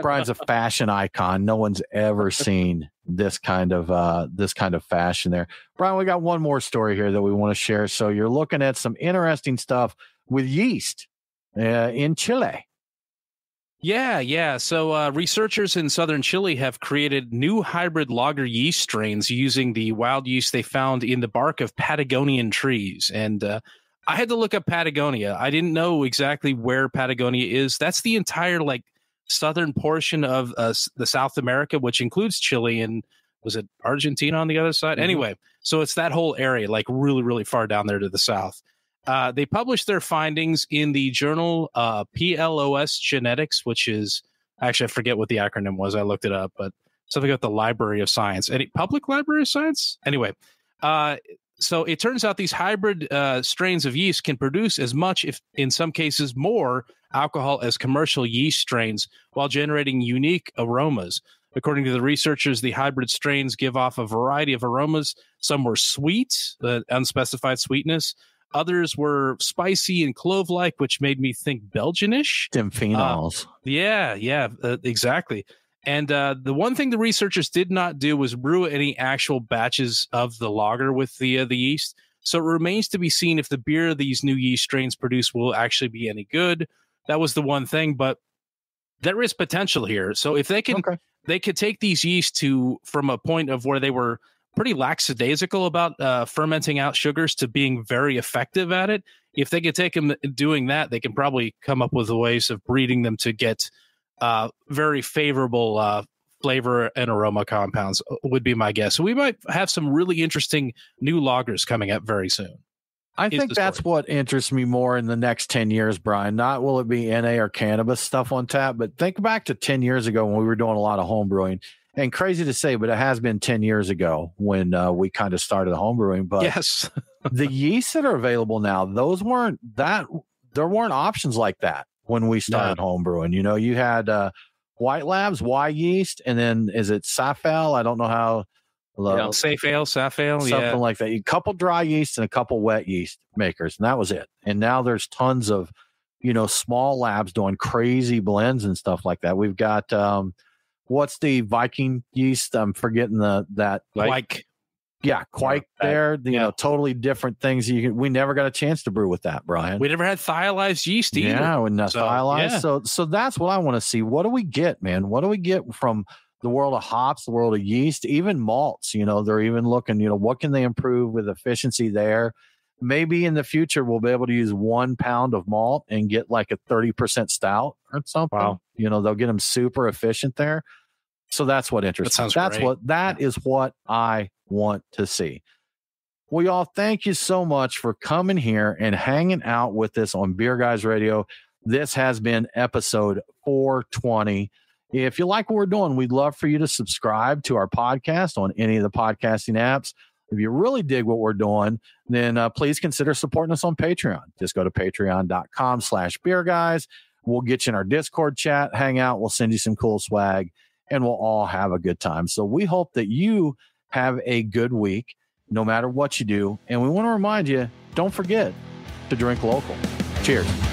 Brian's a fashion icon. No one's ever seen this kind of uh, this kind of fashion there. Brian, we got one more story here that we want to share. So you're looking at some interesting stuff with yeast uh, in Chile. Yeah, yeah. So uh, researchers in southern Chile have created new hybrid lager yeast strains using the wild yeast they found in the bark of Patagonian trees. And uh, I had to look up Patagonia. I didn't know exactly where Patagonia is. That's the entire, like, southern portion of uh, the South America, which includes Chile and was it Argentina on the other side? Mm-hmm. Anyway, so it's that whole area, like really, really far down there to the south. Uh, they published their findings in the journal uh, P L O S Genetics, which is actually, I forget what the acronym was. I looked it up, but something about the Library of Science. Any public Library of Science? Anyway, uh, so it turns out these hybrid uh, strains of yeast can produce as much, if in some cases more, alcohol as commercial yeast strains while generating unique aromas. According to the researchers, the hybrid strains give off a variety of aromas. Some were sweet, uh, unspecified sweetness. Others were spicy and clove-like, which made me think Belgian-ish. Them phenols. Uh, yeah, yeah, uh, exactly. And uh, the one thing the researchers did not do was brew any actual batches of the lager with the uh, the yeast. So it remains to be seen if the beer these new yeast strains produce will actually be any good. That was the one thing, but there is potential here. So if they can, okay. they could take these yeast to from a point of where they were pretty lackadaisical about uh, fermenting out sugars to being very effective at it. If they could take them doing that, they can probably come up with ways of breeding them to get. Uh, very favorable uh, flavor and aroma compounds would be my guess. So we might have some really interesting new lagers coming up very soon. I think that's what interests me more in the next ten years, Brian. Not will it be N A or cannabis stuff on tap, but think back to ten years ago when we were doing a lot of home brewing. And crazy to say, but it has been ten years ago when uh, we kind of started home brewing. But yes, the yeasts that are available now, those weren't that, there weren't options like that. When we started no. home brewing, you know, you had uh, White Labs, Y yeast, and then is it Safel? I don't know how Love, you know, safe ale, saf ale, something yeah. like that. A couple dry yeast and a couple wet yeast makers, and that was it. And now there's tons of, you know, small labs doing crazy blends and stuff like that. We've got um, what's the Viking yeast? I'm forgetting the that like, yeah, quite yeah, there. You yeah. know, totally different things. You can, we never got a chance to brew with that, Brian. We never had thiolized yeast either. Yeah, we not so, thiolized. Yeah. So, so that's what I want to see. What do we get, man? What do we get from the world of hops, the world of yeast, even malts? You know, they're even looking, you know, what can they improve with efficiency there? Maybe in the future, we'll be able to use one pound of malt and get like a thirty percent stout or something. Wow. You know, they'll get them super efficient there. So that's what interests me. That that's great. what, that yeah. is what I want to see. Well, y'all, thank you so much for coming here and hanging out with us on Beer Guys Radio. This has been episode four twenty. If you like what we're doing, we'd love for you to subscribe to our podcast on any of the podcasting apps. If you really dig what we're doing, then uh, please consider supporting us on Patreon. Just go to patreon.com slash beer guys. We'll get you in our Discord chat, hang out. We'll send you some cool swag, and we'll all have a good time. So we hope that you have a good week, no matter what you do. And we want to remind you, don't forget to drink local. Cheers.